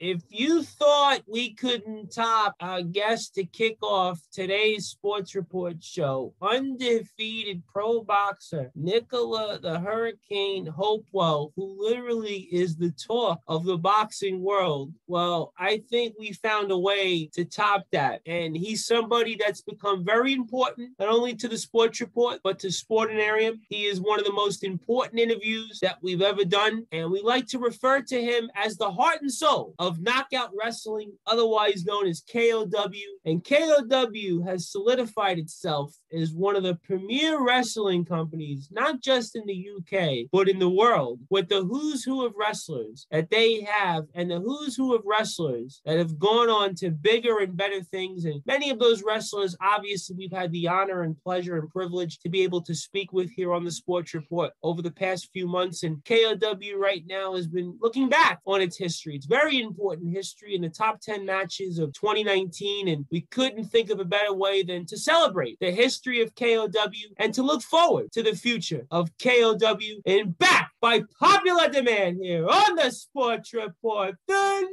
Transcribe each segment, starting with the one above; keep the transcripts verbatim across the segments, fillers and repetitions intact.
if you thought we couldn't top our guest to kick off today's Sports Report show, undefeated pro boxer Nicola the Hurricane Hopewell, who literally is the talk of the boxing world, well, I think we found a way to top that. And he's somebody that's become very important, not only to the Sports Report, but to Sportanarium. He is one of the most important interviews that we've ever done, and we We like to refer to him as the heart and soul of Knockout Wrestling, otherwise known as K O W. And K O W has solidified itself as one of the premier wrestling companies, not just in the U K, but in the world, with the who's who of wrestlers that they have and the who's who of wrestlers that have gone on to bigger and better things. And many of those wrestlers, obviously, we've had the honor and pleasure and privilege to be able to speak with here on the Sports Report over the past few months. And K O W right now has been looking back on its history. It's very important history in the top ten matches of twenty nineteen, and we couldn't think of a better way than to celebrate the history of K O W and to look forward to the future of K O W. And back by popular demand here on the Sports Report, the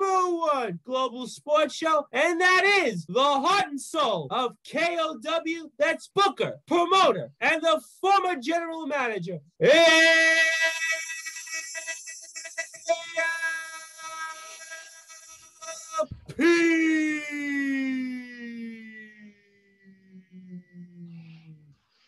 number one global sports show, and that is the heart and soul of K O W. That's booker, promoter, and the former general manager, and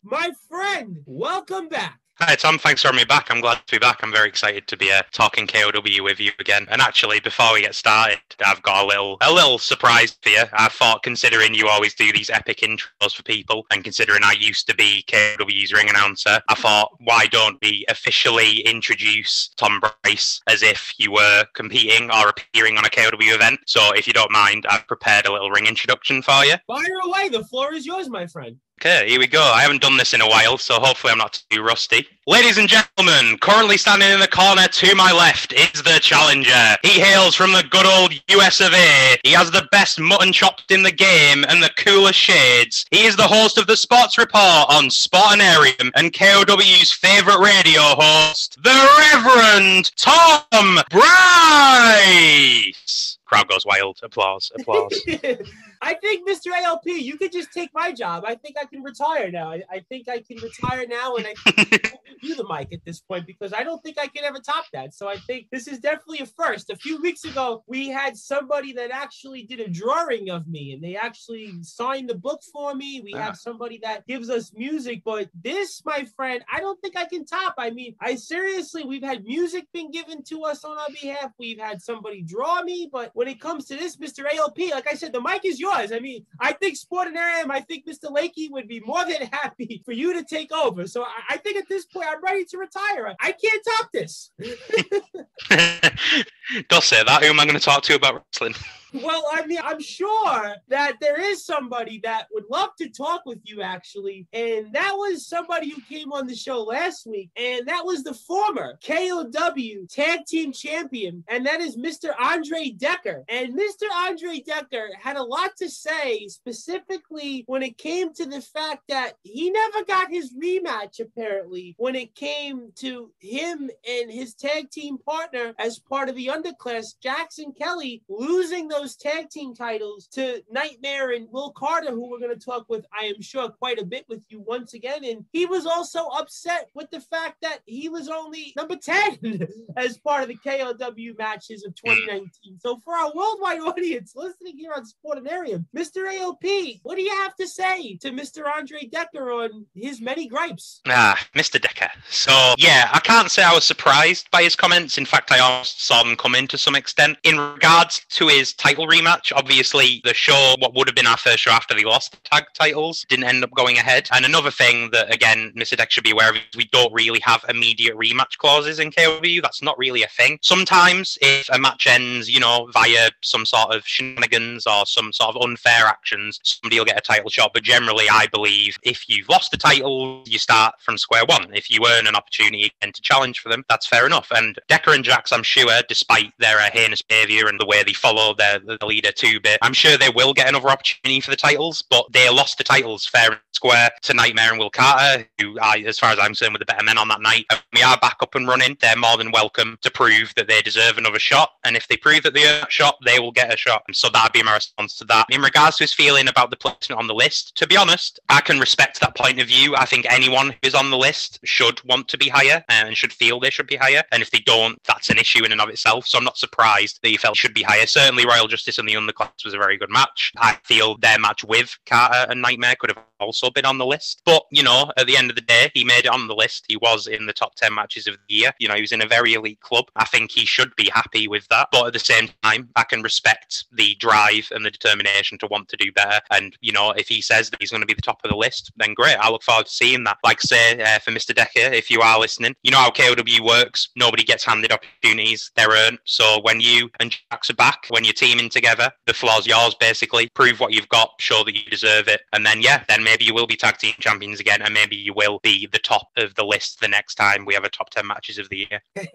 my friend, welcome back. Hi Tom, thanks for having me back. I'm glad to be back. I'm very excited to be uh, talking K O W with you again. And actually, before we get started, I've got a little a little surprise for you. I thought, considering you always do these epic intros for people, and considering I used to be K O W's ring announcer, I thought, why don't we officially introduce Tom Bryce as if you were competing or appearing on a K O W event? So if you don't mind, I've prepared a little ring introduction for you. Fire away, the floor is yours, my friend. Okay, here we go. I haven't done this in a while, so hopefully I'm not too rusty. Ladies and gentlemen, currently standing in the corner to my left is the challenger. He hails from the good old U S of A. He has the best mutton chops in the game and the coolest shades. He is the host of the Sports Report on Sportanarium and K O W's favourite radio host, the Reverend Tom Bryce. Crowd goes wild. Applause, applause. I think, Mister A L P, you could just take my job. I think I can retire now. I, I think I can retire now, and I think you the mic at this point, because I don't think I can ever top that. So I think this is definitely a first. A few weeks ago, we had somebody that actually did a drawing of me, and they actually signed the book for me. We ah. have somebody that gives us music, but this, my friend, I don't think I can top. I mean, I seriously, we've had music been given to us on our behalf. We've had somebody draw me, but when it comes to this, Mister A L P, like I said, the mic is yours. I mean, I think Sportanarium, I think Mister Lakey would be more than happy for you to take over. So I, I think at this point, I'm ready to retire. I, I can't top this. Don't say that. Who am I going to talk to about wrestling? Well, I mean, I'm sure that there is somebody that would love to talk with you, actually. And that was somebody who came on the show last week. And that was the former K O W Tag Team Champion. And that is Mister Andre Dekker. And Mister Andre Dekker had a lot to say, specifically when it came to the fact that he never got his rematch, apparently, when it came to him and his tag team partner as part of the underclass, Jackson Kelly, losing those tag team titles to Nightmare and Will Carter, who we're going to talk with, I am sure, quite a bit with you once again. And he was also upset with the fact that he was only number ten as part of the K O W matches of twenty nineteen. So for our worldwide audience listening here on Sportanarium, Mister A O P, what do you have to say to Mister Andre Dekker on his many gripes? Ah, Mister Dekker. So, yeah, I can't say I was surprised by his comments. In fact, I almost saw them come in to some extent. In regards to his title rematch, obviously the show, what would have been our first show after they lost the tag titles, didn't end up going ahead. And another thing that, again, Mister Dekker should be aware of is we don't really have immediate rematch clauses in K O W. That's not really a thing. Sometimes if a match ends, you know, via some sort of shenanigans or some sort of unfair actions, somebody will get a title shot. But generally, I believe if you've lost the title, you start from square one. If you earn an opportunity again to challenge for them, that's fair enough. And Dekker and Jax, I'm sure, despite their uh, heinous behaviour and the way they follow their the leader Two-Bit, I'm sure they will get another opportunity for the titles, but they lost the titles fair and square to Nightmare and Will Carter, who, I, as far as I'm concerned, were the better men on that night. If we are back up and running, they're more than welcome to prove that they deserve another shot, and if they prove that they earn that shot, they will get a shot. So that'd be my response to that. In regards to his feeling about the placement on the list, to be honest, I can respect that point of view. I think anyone who is on the list should want to be higher and should feel they should be higher, and if they don't, that's an issue in and of itself, so I'm not surprised that he felt should be higher. Certainly Royal Justice and the Underclass was a very good match. I feel their match with Carter and Nightmare could have also been on the list, but you know, at the end of the day, he made it on the list. He was in the top ten matches of the year. You know, he was in a very elite club. I think he should be happy with that, but at the same time, I can respect the drive and the determination to want to do better, and you know, if he says that he's going to be the top of the list, then great, I look forward to seeing that. Like say, uh, for Mister Dekker, if you are listening, you know how K O W works. Nobody gets handed opportunities, they're earned. So when you and Jax are back, when you're teaming together, the floor's yours basically. Prove what you've got, show that you deserve it, and then yeah, then maybe you will be tag team champions again, and maybe you will be the top of the list the next time we have a top ten matches of the year.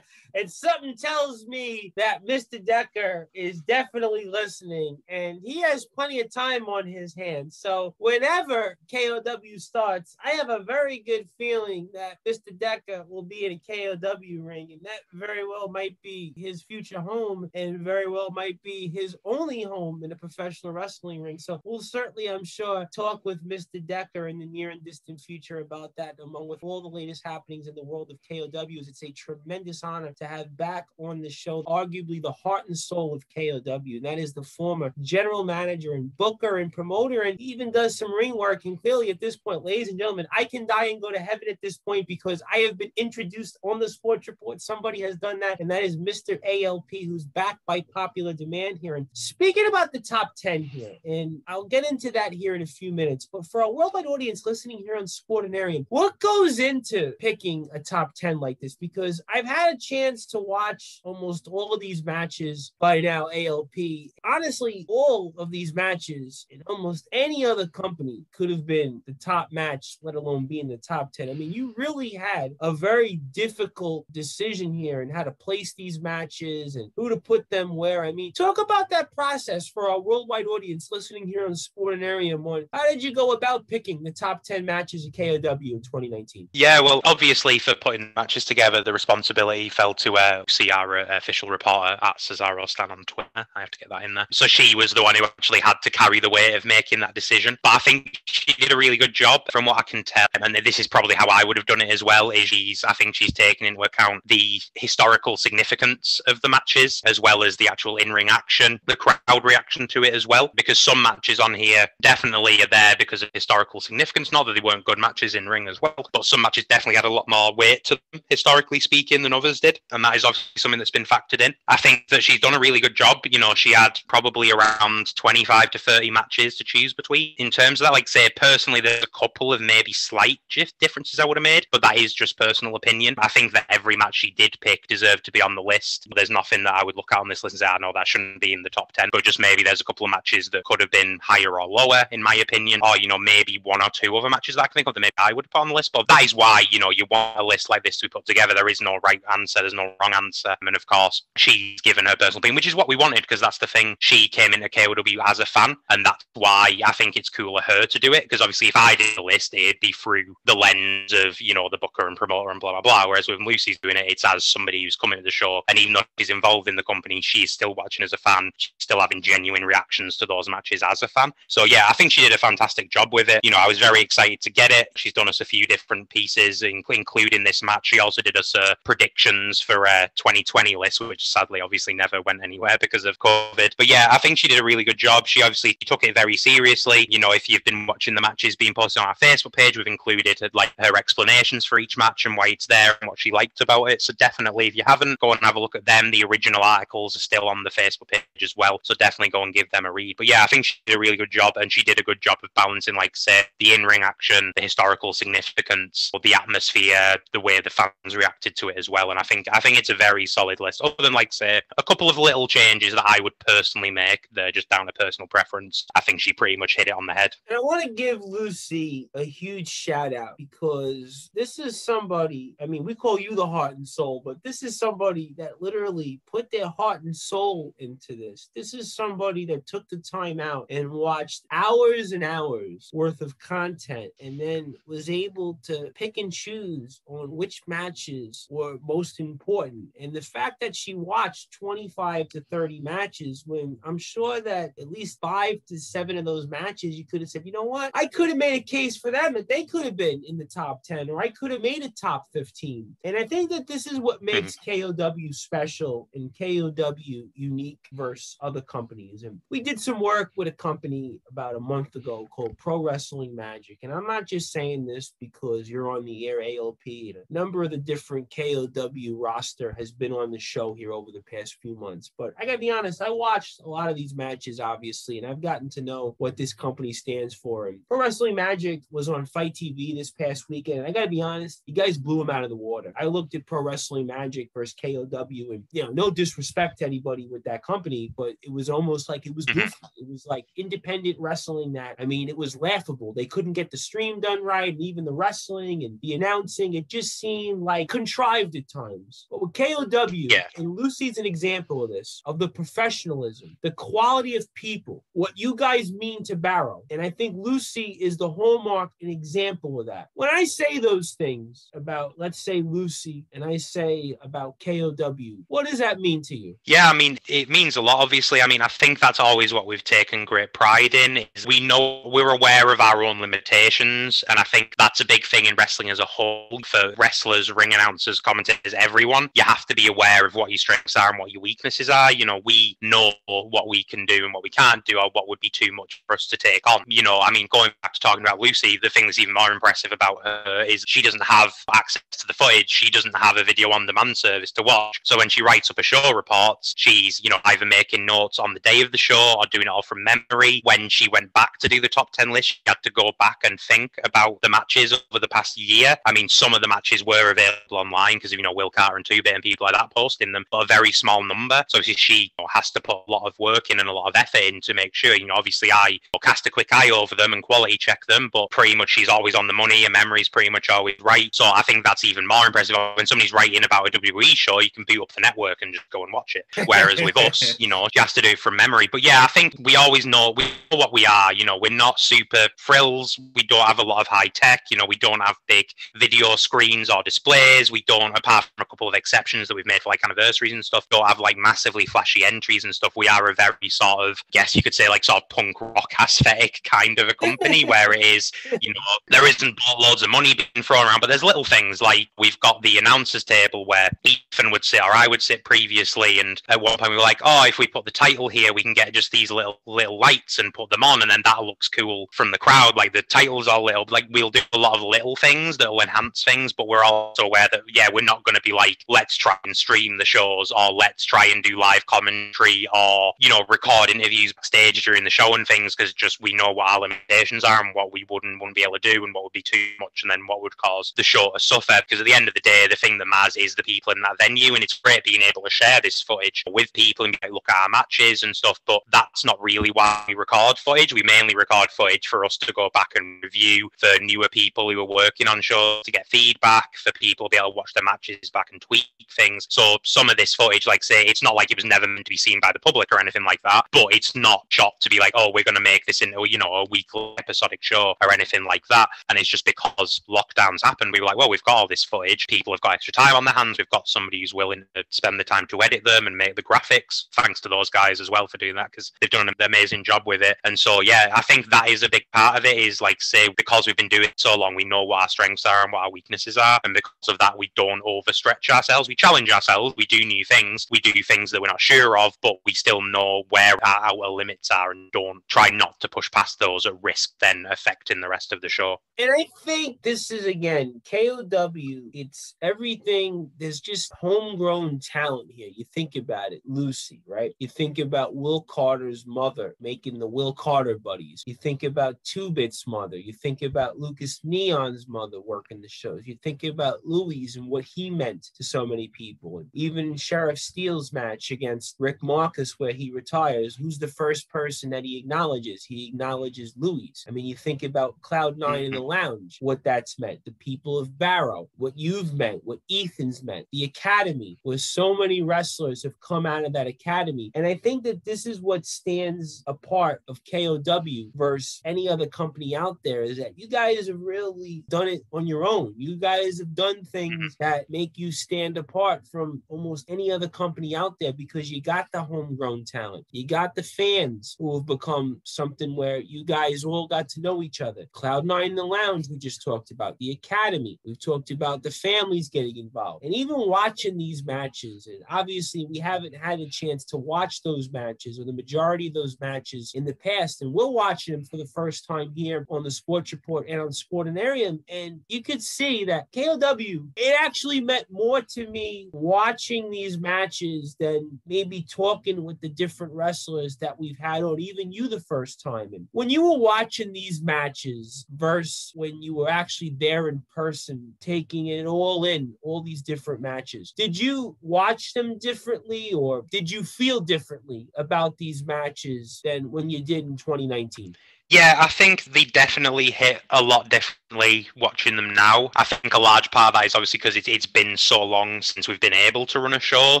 And something tells me that Mister Dekker is definitely listening, and he has plenty of time on his hands. So whenever K O W starts, I have a very good feeling that Mister Dekker will be in a K O W ring, and that very well might be his future home, and very well might be his only home in a professional wrestling ring. So we'll certainly, I'm sure, talk with Mister Dekker in the near and distant future about that, among with all the latest happenings in the world of K O Ws. It's a tremendous honor to have back on the show arguably the heart and soul of K O W, and that is the former general manager and booker and promoter, and even does some ring work. And clearly at this point, ladies and gentlemen, I can die and go to heaven at this point, because I have been introduced on the Sports Report. Somebody has done that, and that is Mister A L P, who's back by popular demand here. And speaking about the top ten here, and I'll get into that here in a few minutes, but for our worldwide audience listening here on Sportanarium, what goes into picking a top ten like this? Because I've had a chance to watch almost all of these matches by now, A L P. Honestly, all of these matches in almost any other company could have been the top match, let alone being the top ten. I mean, you really had a very difficult decision here in how to place these matches and who to put them where. I mean, talk about that process for our worldwide audience listening here on Sportanarium. On how did you go about picking the top ten matches of K O W in twenty nineteen? Yeah, well, obviously for putting matches together, the responsibility fell to uh, see our uh, official reporter at Cesaro Stan on Twitter. I have to get that in there. So she was the one who actually had to carry the weight of making that decision. But I think she did a really good job from what I can tell. And this is probably how I would have done it as well. Is she's, I think she's taken into account the historical significance of the matches, as well as the actual in-ring action, the crowd reaction to it as well. Because some matches on here definitely are there because of historical significance. Not that they weren't good matches in ring as well, but some matches definitely had a lot more weight to them, historically speaking, than others did. And that is obviously something that's been factored in. I think that she's done a really good job. You know, she had probably around twenty-five to thirty matches to choose between. In terms of that, like say, personally, there's a couple of maybe slight differences I would have made, but that is just personal opinion. I think that every match she did pick deserved to be on the list. There's nothing that I would look at on this list and say, I know that shouldn't be in the top ten, but just maybe there's a couple of matches that could have been higher or lower, in my opinion, or, you know, maybe one or two other matches that I can think of that maybe I would put on the list. But that is why, you know, you want a list like this to be put together. There is no right answer, there's no wrong answer. And of course, she's given her personal opinion, which is what we wanted, because that's the thing. She came into K O W as a fan, and that's why I think it's cooler her to do it, because obviously if I did the list, it'd be through the lens of, you know, the booker and promoter and blah, blah, blah. Whereas when Lucy's doing it, it's as somebody who's coming to the show, and even though she's involved in the company, she's still watching as a fan. She's still having genuine reactions to those matches as a fan. So yeah, I think she did a fantastic job with it. You know, I was very excited to get it. She's done us a few different pieces, including this match. She also did us uh, predictions for a twenty twenty list, which sadly obviously never went anywhere because of COVID. But yeah, I think she did a really good job. She obviously took it very seriously. You know, if you've been watching the matches being posted on our Facebook page, we've included like her explanations for each match and why it's there and what she liked about it. So definitely, if you haven't, go and have a look at them. The original articles are still on the Facebook page as well, so definitely go and give them a read. But yeah, I think she did a really good job, and she did a good job of balancing, like say, the in-ring action, the historical significance, or the atmosphere, the way the fans reacted to it as well. And I think I think it's a very solid list, other than, like, say, a couple of little changes that I would personally make. They're just down to personal preference. I think she pretty much hit it on the head. And I want to give Lucy a huge shout out, because this is somebody, I mean, we call you the heart and soul, but this is somebody that literally put their heart and soul into this. This is somebody that took the time out and watched hours and hours worth of content, and then was able to pick and choose on which matches were most important. And the fact that she watched twenty-five to thirty matches, when I'm sure that at least five to seven of those matches, you could have said, you know what? I could have made a case for them that they could have been in the top ten, or I could have made a top fifteen. And I think that this is what makes K O W special and K O W unique versus other companies. And we did some work with a company about a month ago called Pro Wrestling Magic. And I'm not just saying this because you're on the air, A L P, and a number of the different K O W roster has been on the show here over the past few months. But I gotta be honest, I watched a lot of these matches, obviously, and I've gotten to know what this company stands for. And Pro Wrestling Magic was on Fight T V this past weekend. And I gotta be honest, you guys blew them out of the water. I looked at Pro Wrestling Magic versus K O W, and, you know, no disrespect to anybody with that company, but it was almost like it was goofy. It was like independent wrestling that, I mean, it was laughable. They couldn't get the stream done right, and even the wrestling and the announcing, it just seemed like contrived at times. But with K O W, yeah. And Lucy's an example of this, of the professionalism, the quality of people, what you guys mean to Barrow. And I think Lucy is the hallmark and example of that. When I say those things about, let's say, Lucy, and I say about K O W, what does that mean to you? Yeah, I mean, it means a lot, obviously. I mean, I think that's always what we've taken great pride in, is we know we're aware of our own limitations. And I think that's a big thing in wrestling as a whole, for wrestlers, ring announcers, commentators, everyone. You have to be aware of what your strengths are and what your weaknesses are. You know, we know what we can do and what we can't do, or what would be too much for us to take on. You know, I mean, going back to talking about Lucy, the thing that's even more impressive about her is she doesn't have access to the footage. She doesn't have a video on demand service to watch. So when she writes up a show report, she's, you know, either making notes on the day of the show or doing it all from memory. When she went back to do the top ten list, she had to go back and think about the matches over the past year. I mean, some of the matches were available online because, you know, Will Carter and Two-bit and people like that posting them, but a very small number. So obviously she, you know, has to put a lot of work in and a lot of effort in to make sure, you know, obviously I you know, cast a quick eye over them and quality check them, but pretty much she's always on the money. Her memory's pretty much always right. So I think that's even more impressive. When somebody's writing about a W W E show, you can boot up the network and just go and watch it. Whereas with us, you know, she has to do it from memory. But yeah, I think we always know, we know what we are. You know, we're not super frills. We don't have a lot of high tech. You know, we don't have big video screens or displays. We don't, apart from a couple of exceptions that we've made for like anniversaries and stuff, don't have like massively flashy entries and stuff. We are a very sort of, yes, you could say like sort of punk rock aesthetic kind of a company where it is, you know, there isn't loads of money being thrown around, but there's little things like we've got the announcers table where Ethan would sit, or I would sit previously, and at one point we were like, oh, if we put the title here, we can get just these little little lights and put them on, and then that looks cool from the crowd. Like the titles are little, like we'll do a lot of little things that will enhance things, but we're also aware that, yeah, we're not going to be like, let's try and stream the shows, or let's try and do live commentary, or, you know, record interviews backstage during the show and things, because just we know what our limitations are and what we wouldn't wouldn't be able to do and what would be too much and then what would cause the show to suffer. Because at the end of the day, the thing that matters is the people in that venue, and it's great being able to share this footage with people and be like, look at our matches and stuff, but that's not really why we record footage. We mainly record footage for us to go back and review, for newer people who are working on shows to get feedback, for people to be able to watch their matches back and tweak things. So some of this footage, like say, it's not like it was never meant to be seen by the public or anything like that, but it's not shot to be like, oh, we're going to make this into, you know, a weekly episodic show or anything like that. And it's just because lockdowns happened, we were like, well, we've got all this footage, people have got extra time on their hands, we've got somebody who's willing to spend the time to edit them and make the graphics. Thanks to those guys as well for doing that, because they've done an amazing job with it. And so yeah, I think that is a big part of it, is like, say, because we've been doing it so long, we know what our strengths are and what our weaknesses are, and because of that we don't overstretch ourselves. We challenge ourselves, we do new things, we do things that we're not sure of, but we still know where our, our limits are and don't try not to push past those at risk then affecting the rest of the show. And I think this is, again, K O W, it's everything. There's just homegrown talent here. You think about it, Lucy, right? You think about Will Carter's mother making the Will Carter buddies. You think about Two-Bit's mother. You think about Lucas Neon's mother working the shows. You think about Louis and what he meant to so many people. Even Sheriff Steele's match against Rick Marcus, where he retires, who's the first person that he acknowledges? He acknowledges Louis. I mean, you think about Cloud Nine in the Lounge, what that's meant. The people of Barrow, what you've meant, what Ethan's meant. The Academy, where so many wrestlers have come out of that Academy. And I think that this is what stands apart of K O W versus any other company out there, is that you guys have really done it on your own. You guys have done things that make you stand apart from almost any other company out there, because you got the homegrown talent. You got the fans who have become something where you guys all got to know each other. Cloud Nine in the Lounge, we just talked about. The Academy, we've talked about the families getting involved. And even watching these matches, and obviously we haven't had a chance to watch those matches or the majority of those matches in the past, and we're watching them for the first time here on the Sports Report and on Sportanarium, and you could see that K O W, it actually meant more to me watching these matches than maybe talking with the different wrestlers that we've had, or even you the first time. And when you were watching these matches versus when you were actually there in person, taking it all in, all these different matches, did you watch them differently, or did you feel differently about these matches than when you did in twenty nineteen? Yeah, I think they definitely hit a lot differently watching them now. I think a large part of that is obviously because it, it's been so long since we've been able to run a show.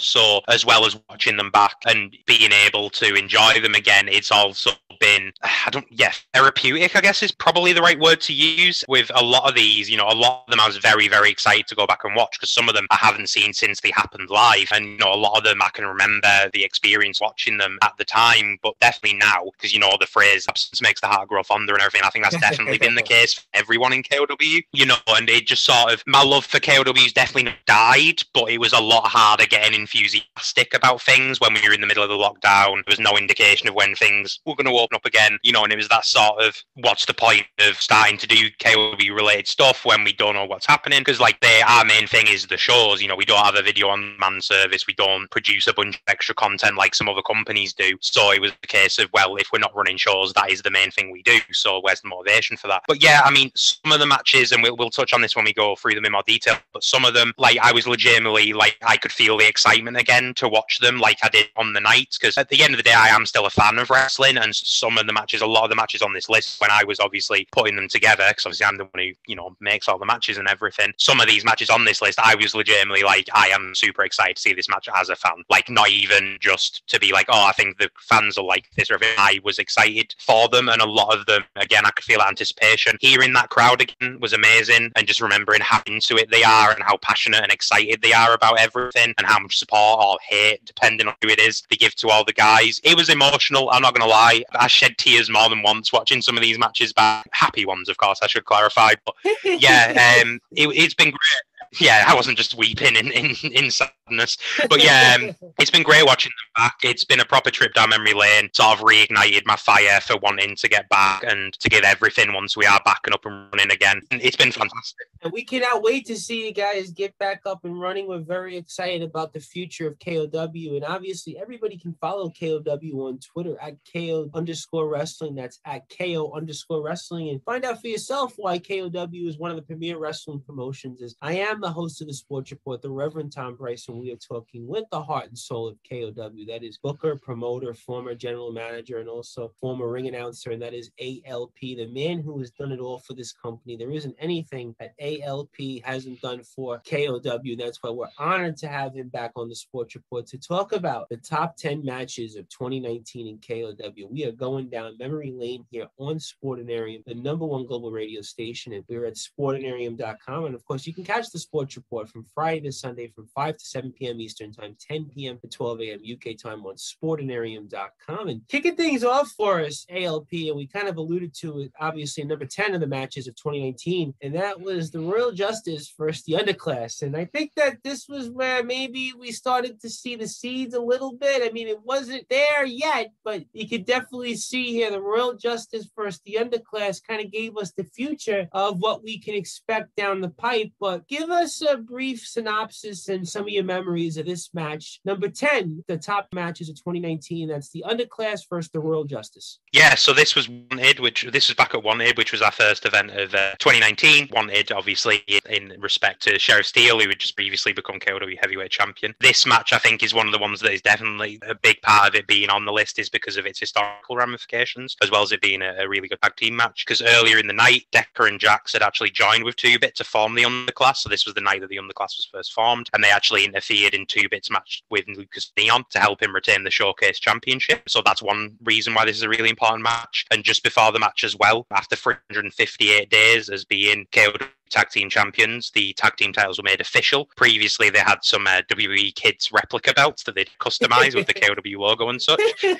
So as well as watching them back and being able to enjoy them again, it's also been, I don't, yeah, therapeutic, I guess is probably the right word to use. With a lot of these, you know, a lot of them I was very, very excited to go back and watch, because some of them I haven't seen since they happened live. And, you know, a lot of them I can remember the experience watching them at the time, but definitely now, because, you know, the phrase absence makes the heart grow fonder and everything. I think that's definitely been the case for everyone in K O W, you know, and it just sort of, my love for K O W's definitely died, but it was a lot harder getting enthusiastic about things when we were in the middle of the lockdown. There was no indication of when things were going to open up again, you know, and it was that sort of, what's the point of starting to do K O W related stuff when we don't know what's happening? Because like they, our main thing is the shows, you know, we don't have a video on demand service, we don't produce a bunch of extra content like some other companies do. So it was the case of, well, if we're not running shows, that is the main thing we do, so where's the motivation for that? But yeah, I mean, some of the matches, and we'll, we'll touch on this when we go through them in more detail, but some of them, like, I was legitimately, like, I could feel the excitement again to watch them like I did on the night, because at the end of the day, I am still a fan of wrestling, and some of the matches, a lot of the matches on this list, when I was obviously putting them together, because obviously I'm the one who, you know, makes all the matches and everything, some of these matches on this list, I was legitimately like, I am super excited to see this match as a fan, like, not even just to be like, oh, I think the fans are like this or everything. I was excited for them, and a lot of them, again, I could feel anticipation. Hearing that crowd again was amazing, and just remembering how into it they are and how passionate and excited they are about everything, and how much support or hate, depending on who it is, they give to all the guys. It was emotional, I'm not going to lie. I shed tears more than once watching some of these matches back. Happy ones, of course, I should clarify. But yeah, um, it, it's been great. Yeah, I wasn't just weeping in, in, in sadness. But yeah, um, it's been great watching them back. It's been a proper trip down memory lane. Sort of reignited my fire for wanting to get back and to give everything once we are back and up and running again. And it's been fantastic. And we cannot wait to see you guys get back up and running. We're very excited about the future of K O W. And obviously, everybody can follow K O W on Twitter at K O underscore wrestling. That's at K O underscore wrestling. And find out for yourself why K O W is one of the premier wrestling promotions. As I am the host of the Sports Report, the Reverend Tom Bryce, and we are talking with the heart and soul of K O W. That is booker, promoter, former general manager, and also former ring announcer, and that is A L P, the man who has done it all for this company. There isn't anything that A L P hasn't done for K O W. That's why we're honored to have him back on the Sports Report to talk about the top ten matches of twenty nineteen in K O W. We are going down memory lane here on Sportanarium, the number one global radio station, and we're at sportanarium dot com. And of course, you can catch the Sports Report from Friday to Sunday from five to seven p.m. Eastern Time, ten p.m. to twelve a.m. U K time on sportanarium dot com. And kicking things off for us, A L P, and we kind of alluded to it, obviously, number ten of the matches of twenty nineteen, and that was the Royal Justice versus the Underclass. And I think that this was where maybe we started to see the seeds a little bit. I mean, it wasn't there yet, but you could definitely see here the Royal Justice versus the Underclass kind of gave us the future of what we can expect down the pipe. But give us a brief synopsis and some of your memories of this match. Number ten, the top matches of twenty nineteen. That's the Underclass versus the Royal Justice. Yeah, so this was One Id, which this was back at One Id, which was our first event of uh, twenty nineteen. One Id, obviously, in respect to Sheriff Steele, who had just previously become K O W Heavyweight Champion. This match, I think, is one of the ones that is definitely a big part of it being on the list is because of its historical ramifications, as well as it being a, a really good tag team match. Because earlier in the night, Dekker and Jax had actually joined with Two-bit to form the Underclass. So this was the night that the Underclass was first formed, and they actually interfered in Two-bit's match with Lucas Neon to help him retain the Showcase Championship. So that's one reason why this is a really important match. And just before the match as well, after three hundred fifty-eight days as being K O W Tag Team Champions, the tag team titles were made official. Previously, they had some uh, W W E Kids replica belts that they'd customise with the K O W logo and such, um,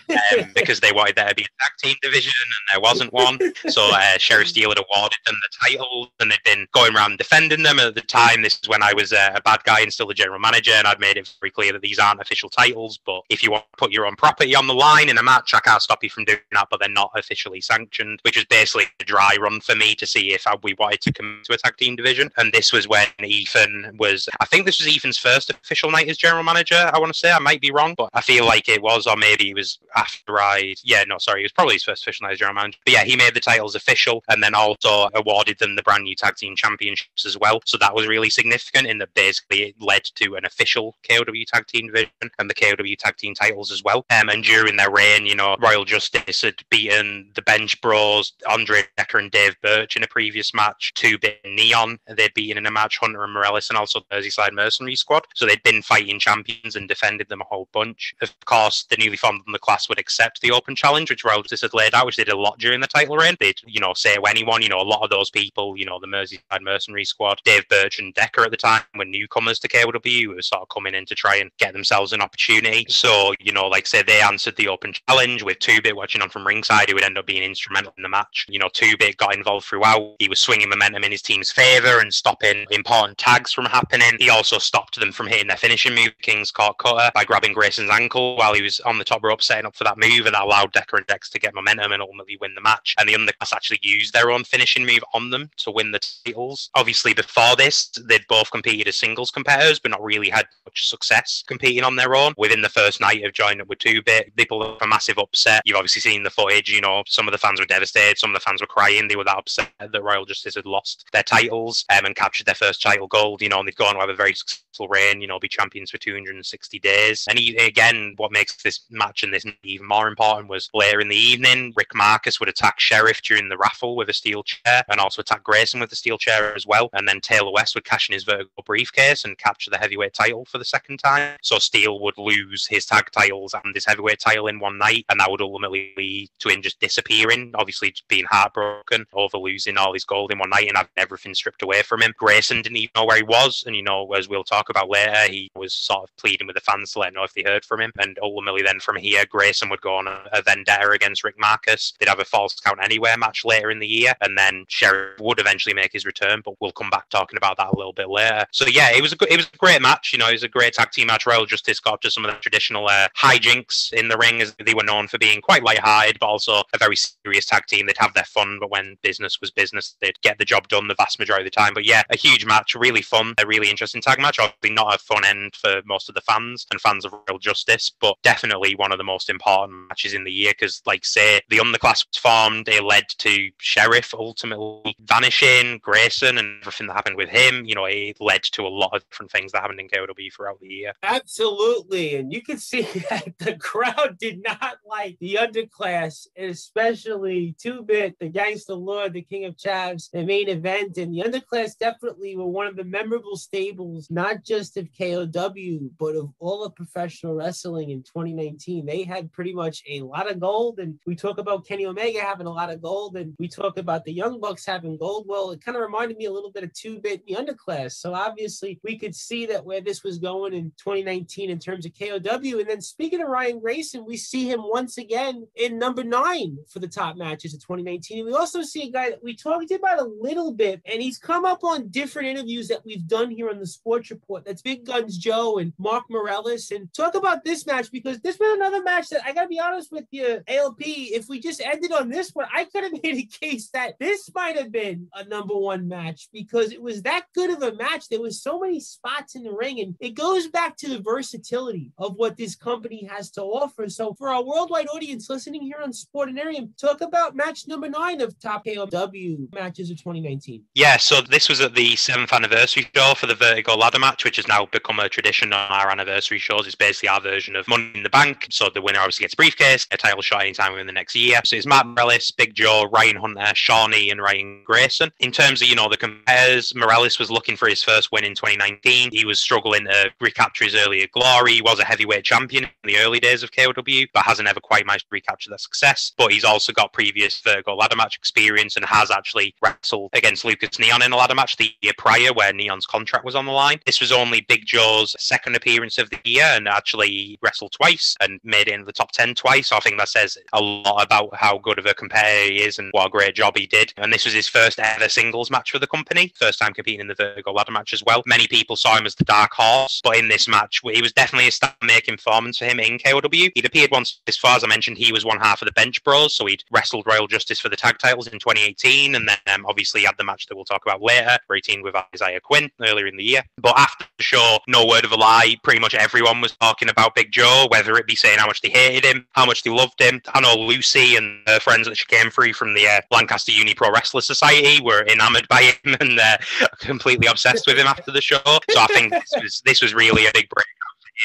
because they wanted there to be a tag team division, and there wasn't one. So uh, Sheriff Steele had awarded them the titles, and they'd been going around defending them. At the time, this is when I was uh, a bad guy and still the general manager, and I'd made it very clear that these aren't official titles, but if you want to put your own property on the line in a match, I can't stop you from doing that, but they're not officially sanctioned, which was basically a dry run for me to see if I, we wanted to commit to a tag team division. And this was when Ethan was, I think this was Ethan's first official night as general manager, I want to say. I might be wrong, but I feel like it was, or maybe it was after I, yeah, no, sorry, it was probably his first official night as general manager. But yeah, he made the titles official and then also awarded them the brand new tag team championships as well. So that was really significant in that basically it led to an official K O W tag team division and the K O W tag team titles as well. Um, and during their reign, you know, Royal Justice had beaten the Bench Bros, Andre Dekker and Dave Birch in a previous match, Two-bit Neon, they'd been in a match, Hunter and Morales, and also Merseyside Mercenary Squad. So they'd been fighting champions and defended them a whole bunch. Of course, the newly formed Underclass would accept the open challenge, which Royal Justice had laid out, which they did a lot during the title reign. They'd, you know, say to anyone, you know, a lot of those people, you know, the Merseyside Mercenary Squad, Dave Birch and Dekker at the time were newcomers to K O W, who were sort of coming in to try and get themselves an opportunity. So, you know, like say they answered the open challenge with Two-bit watching on from ringside, who would end up being instrumental in the match. You know, Two-bit got involved throughout. He was swinging momentum in his team's favour and stopping important tags from happening. He also stopped them from hitting their finishing move, King's Court Cutter, by grabbing Grayson's ankle while he was on the top rope setting up for that move, and that allowed Dekker and Dex to get momentum and ultimately win the match. And the Underclass actually used their own finishing move on them to win the titles. Obviously before this, they'd both competed as singles competitors but not really had much success competing on their own. Within the first night of joining up with Two-bit, they pulled up a massive upset. You've obviously seen the footage, you know, some of the fans were devastated, some of the fans were crying. They were that upset that Royal Justice had lost their title titles um, and captured their first title gold, you know, and they'd go on to have a very successful reign, you know, be champions for two hundred sixty days. And he, again, what makes this match and this even more important was later in the evening, Rick Marcus would attack Sheriff during the raffle with a steel chair and also attack Grayson with a steel chair as well. And then Taylor West would cash in his vertical briefcase and capture the heavyweight title for the second time. So Steele would lose his tag titles and his heavyweight title in one night, and that would ultimately lead to him just disappearing, obviously just being heartbroken over losing all his gold in one night and having everything stripped away from him. Grayson didn't even know where he was, and you know, as we'll talk about later, he was sort of pleading with the fans to let him know if they heard from him. And ultimately then from here, Grayson would go on a, a vendetta against Rick Marcus. They'd have a Falls Count Anywhere match later in the year, and then Sheriff would eventually make his return, but we'll come back talking about that a little bit later. So yeah, it was a, it was a great match, you know, it was a great tag team match. Royal Justice got to some of the traditional uh, hijinks in the ring, as they were known for being quite light-hearted, but also a very serious tag team. They'd have their fun, but when business was business, they'd get the job done the vast majority of the time. But yeah, a huge match, really fun, a really interesting tag match. Obviously not a fun end for most of the fans and fans of Royal Justice, but definitely one of the most important matches in the year, because like say the Underclass was formed, it led to Sheriff ultimately vanishing, Grayson and everything that happened with him. You know, it led to a lot of different things that happened in K O W throughout the year. Absolutely, and you can see that the crowd did not like the Underclass, especially Two-bit, the Gangster Lord, the King of Chavs, the main event. And the Underclass definitely were one of the memorable stables, not just of K O W, but of all of professional wrestling in twenty nineteen. They had pretty much a lot of gold, and we talk about Kenny Omega having a lot of gold, and we talk about the Young Bucks having gold. Well, it kind of reminded me a little bit of Two-bit and the Underclass. So obviously we could see that where this was going in twenty nineteen in terms of K O W. And then speaking of Ryan Grayson, we see him once again in number nine for the top matches of twenty nineteen. And we also see a guy that we talked about a little bit, and And he's come up on different interviews that we've done here on the Sports Report. That's Big Guns Joe and Mark Morales. And talk about this match, because this was another match that, I got to be honest with you, A L P, if we just ended on this one, I could have made a case that this might have been a number one match, because it was that good of a match. There was so many spots in the ring, and it goes back to the versatility of what this company has to offer. So for our worldwide audience listening here on Sportanarium, talk about match number nine of Top K O W matches of twenty nineteen. Yeah, so this was at the seventh anniversary show for the Vertigo Ladder match, which has now become a tradition on our anniversary shows. It's basically our version of Money in the Bank. So the winner obviously gets a briefcase, a title shot anytime within the next year. So it's Mark Morales, Big Joe, Ryan Hunter, Shawnee, and Ryan Grayson. In terms of, you know, the compares, Morales was looking for his first win in twenty nineteen. He was struggling to recapture his earlier glory. He was a heavyweight champion in the early days of K O W, but hasn't ever quite managed to recapture that success. But he's also got previous Vertigo Ladder match experience and has actually wrestled against Lucas Neon in a ladder match the year prior, where Neon's contract was on the line. This was only Big Joe's second appearance of the year, and actually wrestled twice and made it into the top ten twice. So I think that says a lot about how good of a compare he is and what a great job he did. And this was his first ever singles match for the company, first time competing in the Vertigo Ladder match as well. Many people saw him as the dark horse, but in this match, it was definitely a star-making performance for him in K O W. He'd appeared once before, as I mentioned. He was one half of the Bench Bros, so he'd wrestled Royal Justice for the tag titles in twenty eighteen, and then um, obviously had the match that we'll talk about later, where he teamed with Isaiah Quinn earlier in the year. But after the show, no word of a lie, pretty much everyone was talking about Big Joe, whether it be saying how much they hated him, how much they loved him. I know Lucy and her friends that she came through from the uh, Lancaster Uni Pro Wrestler Society were enamoured by him and uh, completely obsessed with him after the show. So I think this was, this was really a big break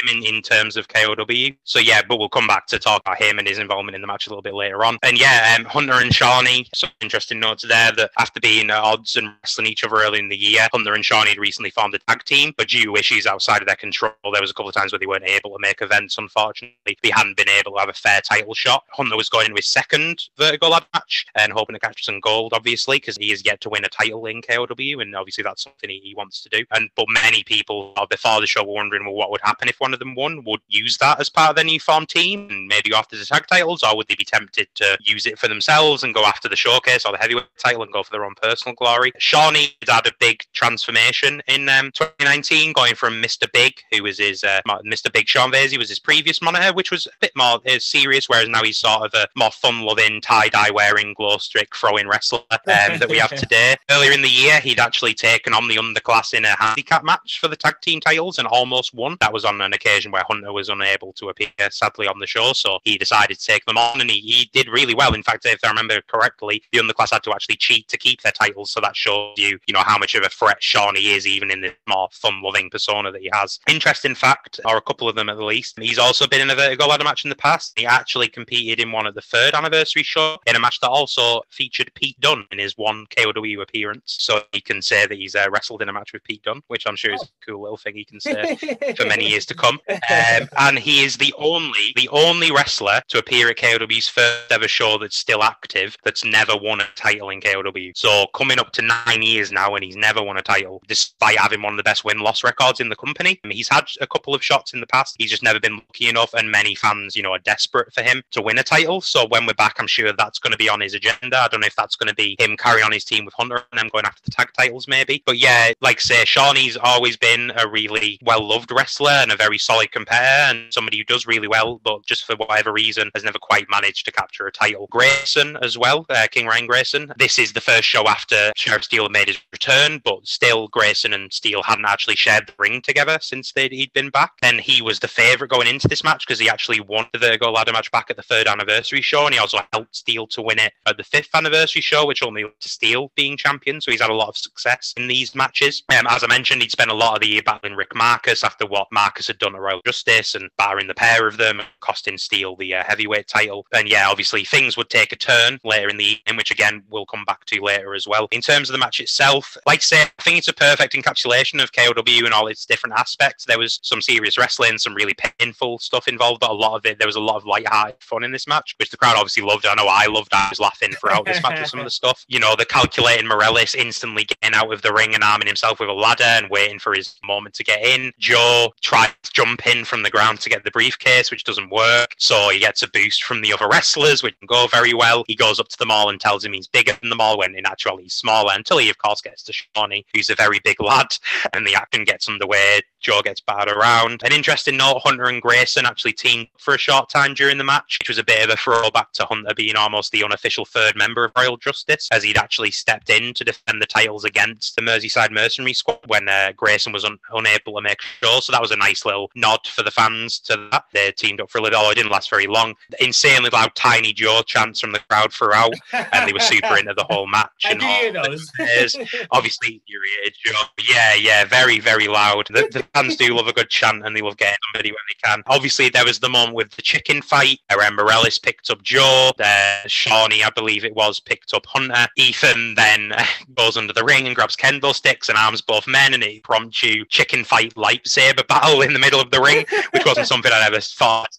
him in, in terms of K O W. So yeah, but we'll come back to talk about him and his involvement in the match a little bit later on. And yeah, um, Hunter and Shawnee, some interesting notes there that after being at odds and wrestling each other early in the year, Hunter and Shawnee had recently formed a tag team, but due to issues outside of their control, there was a couple of times where they weren't able to make events, unfortunately. They hadn't been able to have a fair title shot. Hunter was going into his second Vertigo Ladder match and hoping to catch some gold, obviously, because he is yet to win a title in K O W, and obviously that's something he, he wants to do. And but many people before the show were wondering, well, what would happen if one of them won? Would use that as part of their new farm team and maybe go after the tag titles, or would they be tempted to use it for themselves and go after the showcase or the heavyweight title and go for their own personal glory? Shawnee had a big transformation in um, twenty nineteen, going from Mister Big, who was his uh, Mister Big Sean Vasey was his previous monitor, which was a bit more uh, serious, whereas now he's sort of a more fun-loving, tie-dye wearing, glow-stick throwing wrestler um, that we have today. Earlier in the year, he'd actually taken on the underclass in a handicap match for the tag team titles and almost won. That was on an occasion where Hunter was unable to appear, sadly, on the show, so he decided to take them on, and he, he did really well. In fact, if I remember correctly, the underclass had to actually cheat to keep their titles, so that shows you, you know, how much of a threat Shawnee is, even in the more fun-loving persona that he has. Interesting fact, or a couple of them at the least, he's also been in a Vertigo Ladder match in the past. He actually competed in one at the third anniversary show, in a match that also featured Pete Dunne in his one K O W appearance, so he can say that he's uh, wrestled in a match with Pete Dunne, which I'm sure is a cool little thing he can say for many years to come. Um, and he is the only the only wrestler to appear at K O W's first ever show that's still active that's never won a title in K O W. So coming up to nine years now, and he's never won a title, despite having one of the best win-loss records in the company. He's had a couple of shots in the past, he's just never been lucky enough, and many fans, you know, are desperate for him to win a title. So when we're back, I'm sure that's going to be on his agenda. I don't know if that's going to be him carrying on his team with Hunter and them going after the tag titles, maybe. But yeah, like say, Shawnee's always been a really well-loved wrestler and a very solid compare, and somebody who does really well, but just for whatever reason has never quite managed to capture a title. Grayson as well, uh, King Ryan Grayson. This is the first show after Sheriff Steele made his return, but still Grayson and Steele hadn't actually shared the ring together since they'd, he'd been back. And he was the favourite going into this match because he actually won the Vertigo Ladder match back at the third anniversary show, and he also helped Steele to win it at the fifth anniversary show, which only led to Steele being champion. So he's had a lot of success in these matches. Um, as I mentioned, he'd spent a lot of the year battling Rick Marcus after what Marcus had done at Royal Justice and barring the pair of them, costing Steele the uh, heavyweight title. And yeah, obviously things would take a turn later in the evening, which again we'll come back to later as well. In terms of the match itself, like I say, I think it's a perfect encapsulation of K O W and all its different aspects. There was some serious wrestling, some really painful stuff involved, but a lot of it, there was a lot of light-hearted fun in this match, which the crowd obviously loved. I know I loved it. I was laughing throughout this match with some of the stuff. You know, the calculating Morales instantly getting out of the ring and arming himself with a ladder and waiting for his moment to get in. Joe tried jump in from the ground to get the briefcase, which doesn't work. So he gets a boost from the other wrestlers, which can go very well. He goes up to them all and tells him he's bigger than them all, when in actuality he's smaller, until he, of course, gets to Shawnee, who's a very big lad, and the action gets underway. Joe gets battered around. An interesting note, Hunter and Grayson actually teamed for a short time during the match, which was a bit of a throwback to Hunter being almost the unofficial third member of Royal Justice, as he'd actually stepped in to defend the titles against the Merseyside Mercenary squad when uh, Grayson was un unable to make sure. So that was a nice little nod for the fans to that. They teamed up for a little, although it didn't last very long. Insanely loud Tiny Joe chants from the crowd throughout, and they were super into the whole match. I and all hear those. Obviously, you hear Joe. Yeah, yeah, very, very loud. The, the fans do love a good chant, and they love getting somebody when they can. Obviously, there was the moment with the chicken fight where Morales picked up Joe. Uh, Shawnee, I believe it was, picked up Hunter. Ethan then uh, goes under the ring and grabs kendo sticks and arms both men, and it prompts you chicken fight lightsaber battle in the middle of the ring, which wasn't something I'd ever thought.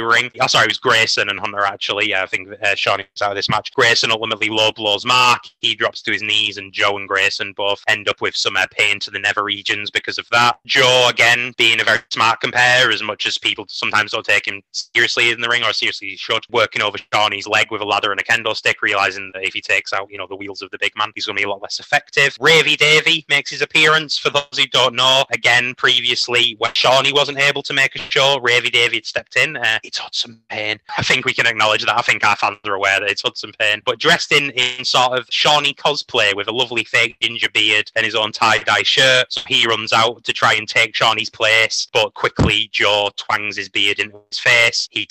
Ring. Oh, sorry, it was Grayson and Hunter, actually. Yeah, I think uh, Sean is out of this match. Grayson ultimately low blows Mark. He drops to his knees, and Joe and Grayson both end up with some uh, pain to the nether regions because of that. Joe, again, being a very smart compare, as much as people sometimes don't take him seriously in the ring, or seriously he should, working over Shawnee's leg with a ladder and a kendo stick, realising that if he takes out, you know, the wheels of the big man, he's going to be a lot less effective. Ravey Davey makes his appearance. For those who don't know, again, previously, when Shawnee wasn't able to make a show, Ravey Davey had stepped in. Uh, it's Hudson Payne. I think we can acknowledge that. I think our fans are aware that it's Hudson Payne, but dressed in, in sort of Shawnee cosplay with a lovely fake ginger beard and his own tie-dye shirt. So he runs out to try and take Shawnee's place, but quickly Joe twangs his beard into his face. He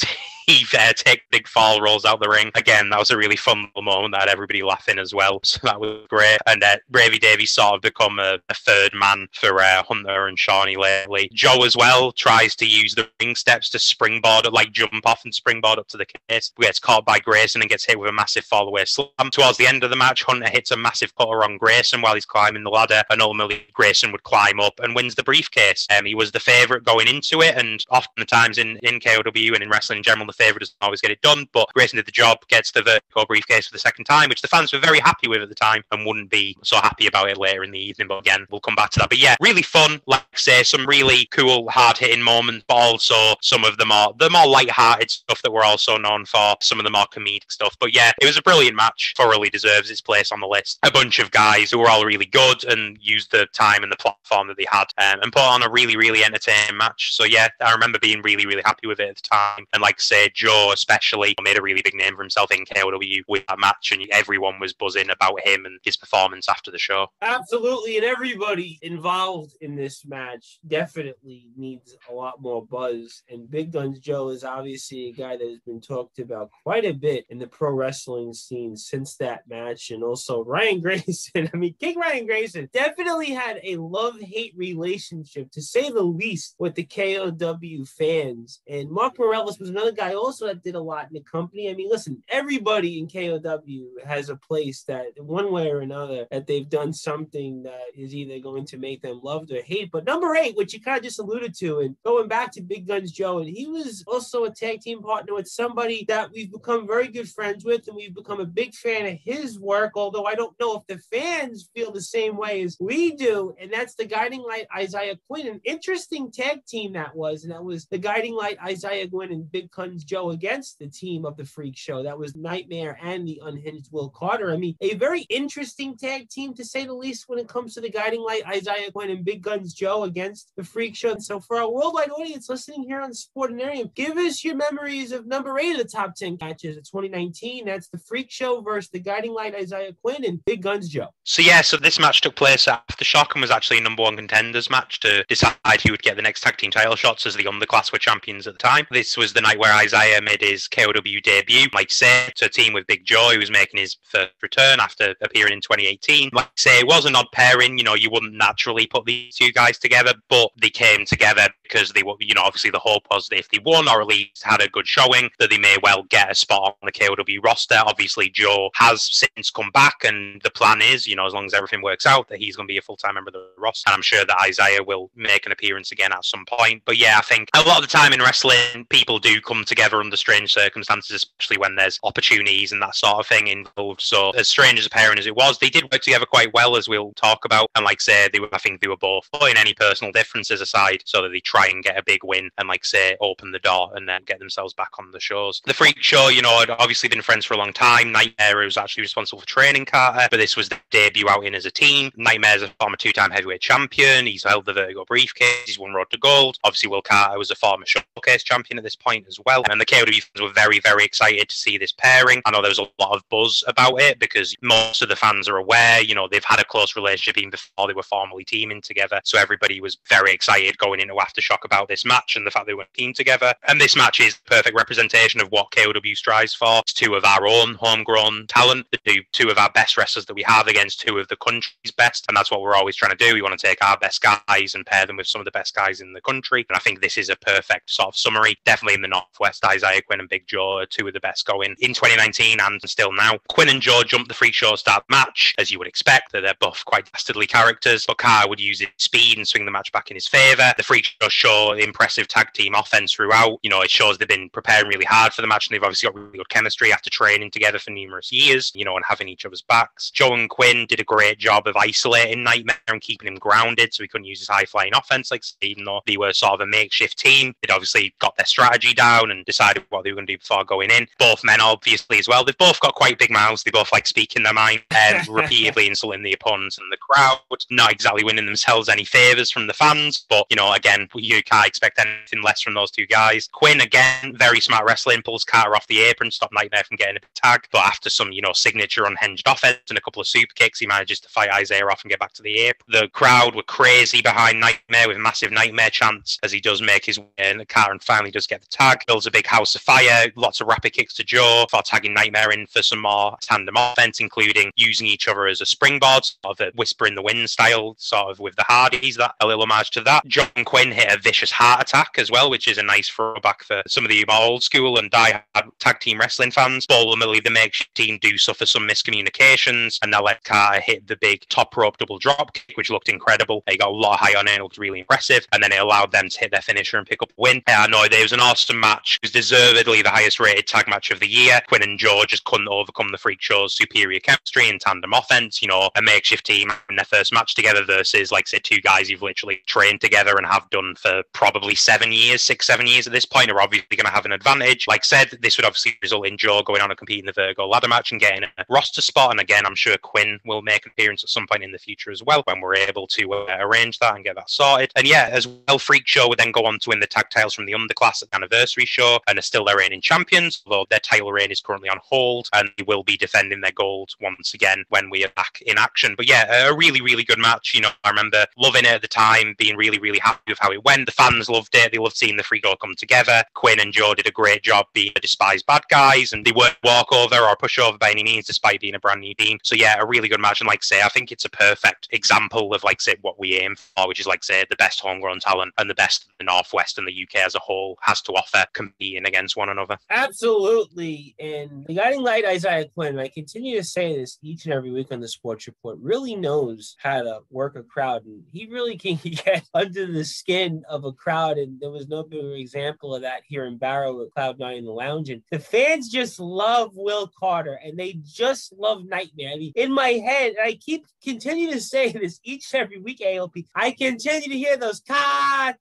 he uh, takes a big fall, rolls out the ring. Again, that was a really fun little moment that had everybody laughing as well, so that was great. And uh, Ravey Davey sort of become a, a third man for uh, Hunter and Shawnee lately. Joe as well tries to use the ring steps to springboard, like jump off and springboard up to the case. Gets caught by Grayson and gets hit with a massive fall away slam. Towards the end of the match, Hunter hits a massive cutter on Grayson while he's climbing the ladder, and ultimately Grayson would climb up and wins the briefcase. Um, he was the favourite going into it, and often the times in, in K O W and in wrestling in general, the favourite doesn't always get it done, but Grayson did the job, gets the vertical briefcase for the second time, which the fans were very happy with at the time and wouldn't be so happy about it later in the evening, but again, we'll come back to that. But yeah, really fun, like I say, some really cool, hard-hitting moments, but also some of them are the more light-hearted stuff that we're also known for, some of the more comedic stuff. But yeah, it was a brilliant match, thoroughly deserves its place on the list. A bunch of guys who were all really good and used the time and the platform that they had um, and put on a really, really entertaining match. So yeah, I remember being really, really happy with it at the time. And like I say, Joe especially made a really big name for himself in K O W with that match, and everyone was buzzing about him and his performance after the show. Absolutely, and everybody involved in this match definitely needs a lot more buzz, and Big Guns Joe Joe is obviously a guy that has been talked about quite a bit in the pro wrestling scene since that match. And also Ryan Grayson. I mean, King Ryan Grayson definitely had a love-hate relationship, to say the least, with the K O W fans. And Mark Morales was another guy also that did a lot in the company. I mean, listen, everybody in K O W has a place that one way or another that they've done something that is either going to make them loved or hate. But number eight, which you kind of just alluded to, and going back to Big Guns Joe, and he was also a tag team partner with somebody that we've become very good friends with, and we've become a big fan of his work, although I don't know if the fans feel the same way as we do, and that's the Guiding Light Isaiah Quinn. An interesting tag team that was, and that was the Guiding Light Isaiah Quinn and Big Guns Joe against the team of the Freak Show. That was Nightmare and the Unhinged Will Carter. I mean, a very interesting tag team, to say the least, when it comes to the Guiding Light Isaiah Quinn and Big Guns Joe against the Freak Show. And so for our worldwide audience listening here on Sportanarium, give us your memories of number eight of the top ten matches of twenty nineteen. That's the Freak Show versus the Guiding Light Isaiah Quinn and Big Guns Joe. So yeah, so this match took place after Shock and was actually a number one contenders match to decide who would get the next tag team title shots, as the underclass were champions at the time. This was the night where Isaiah made his K O W debut, like I say, to a team with Big Joe, who was making his first return after appearing in twenty eighteen. Like I say, it was an odd pairing. You know, you wouldn't naturally put these two guys together, but they came together because they were, you know, obviously the hope was that if they won or or at least had a good showing, that they may well get a spot on the K O W roster. Obviously, Joe has since come back, and the plan is, you know, as long as everything works out, that he's going to be a full-time member of the roster. And I'm sure that Isaiah will make an appearance again at some point. But yeah, I think a lot of the time in wrestling, people do come together under strange circumstances, especially when there's opportunities and that sort of thing involved. So as strange as a pairing as it was, they did work together quite well, as we'll talk about. And like say, they were, I think they were both putting any personal differences aside so that they try and get a big win and like say, open the door and then get themselves back on the shows. The Freak Show, you know, had obviously been friends for a long time. Nightmare was actually responsible for training Carter, but this was the debut out in as a team. Nightmare's a former two-time heavyweight champion. He's held the Vertigo briefcase. He's won Road to Gold. Obviously, Will Carter was a former Showcase champion at this point as well. And the K O W fans were very, very excited to see this pairing. I know there was a lot of buzz about it because most of the fans are aware, you know, they've had a close relationship even before they were formally teaming together. So everybody was very excited going into Aftershock about this match and the fact they were teamed together. And this match is the perfect representation of what K O W strives for. It's two of our own homegrown talent, two, two of our best wrestlers that we have against two of the country's best. And that's what we're always trying to do. We want to take our best guys and pair them with some of the best guys in the country. And I think this is a perfect sort of summary. Definitely in the Northwest, Isaiah Quinn and Big Joe are two of the best going in twenty nineteen and still now. Quinn and Joe jumped the Freak Show start match, as you would expect. They're both quite dastardly characters, but Carter would use his speed and swing the match back in his favour. The Freak Show show impressive tag team offence throughout. You know, it shows they've been preparing really hard for the match, and they've obviously got really good chemistry after training together for numerous years, you know, and having each other's backs. Joe and Quinn did a great job of isolating Nightmare and keeping him grounded so he couldn't use his high-flying offence, like even though they were sort of a makeshift team. They'd obviously got their strategy down and decided what they were going to do before going in. Both men, obviously, as well. They've both got quite big mouths. They both like speaking their mind and repeatedly insulting the opponents and the crowd. Not exactly winning themselves any favours from the fans, but, you know, again, you can't expect anything less from those two guys. Quinn, again, very smart wrestling, pulls Carter off the apron, stopped Nightmare from getting a tag, but after some, you know, signature unhinged offense and a couple of super kicks, he manages to fight Isaiah off and get back to the apron. The crowd were crazy behind Nightmare with massive Nightmare chants as he does make his way in the car and finally does get the tag. Builds a big house of fire, lots of rapid kicks to Joe for tagging Nightmare in for some more tandem offense, including using each other as a springboard, sort of a whisper in the wind style, sort of with the Hardys, that a little homage to that. John Quinn hit a vicious heart attack as well, which is a nice throwback for some of the old school and die-hard tag team wrestling fans. But ultimately, the makeshift team do suffer some miscommunications, and they let Carter hit the big top rope double drop kick, which looked incredible. They got a lot high on it, it looked really impressive, and then it allowed them to hit their finisher and pick up a win. I know it was an awesome match. It was deservedly the highest rated tag match of the year. Quinn and Joe just couldn't overcome the Freak Show's superior chemistry and tandem offense. You know, a makeshift team in their first match together versus, like, say, two guys you've literally trained together and have done for probably seven years, six, seven years at this point, are obviously going to have an advantage. Like said, this would obviously result in Joe going on and competing in the Virgo ladder match and getting a roster spot. And again, I'm sure Quinn will make an appearance at some point in the future as well when we're able to uh, arrange that and get that sorted. And yeah, as well, Freak Show would then go on to win the tag titles from the Underclass at the Anniversary Show and are still their reigning champions, although their title reign is currently on hold and they will be defending their gold once again when we are back in action. But yeah, a really, really good match. You know, I remember loving it at the time, being really, really happy with how it went. The fans loved it. They loved seeing the Freak Show come together. Quinn and Joe did a great job being despised bad guys, and they weren't walkover or pushover by any means, despite being a brand new team. So yeah, a really good match. And like say, I think it's a perfect example of, like say, what we aim for, which is, like say, the best homegrown talent and the best the Northwest and the U K as a whole has to offer, competing against one another. Absolutely. And the guiding light, Isaiah Quinn, I continue to say this each and every week on the Sports Report, really knows how to work a crowd, and he really can get under the skin of a crowd, and there was no bigger example of that here in Barrow at Cloud Nine in the Lounge. And the fans just love Will Carter, and they just love Nightmare. I mean, in my head, I keep continue to say this each and every week, A L P, I continue to hear those Carter,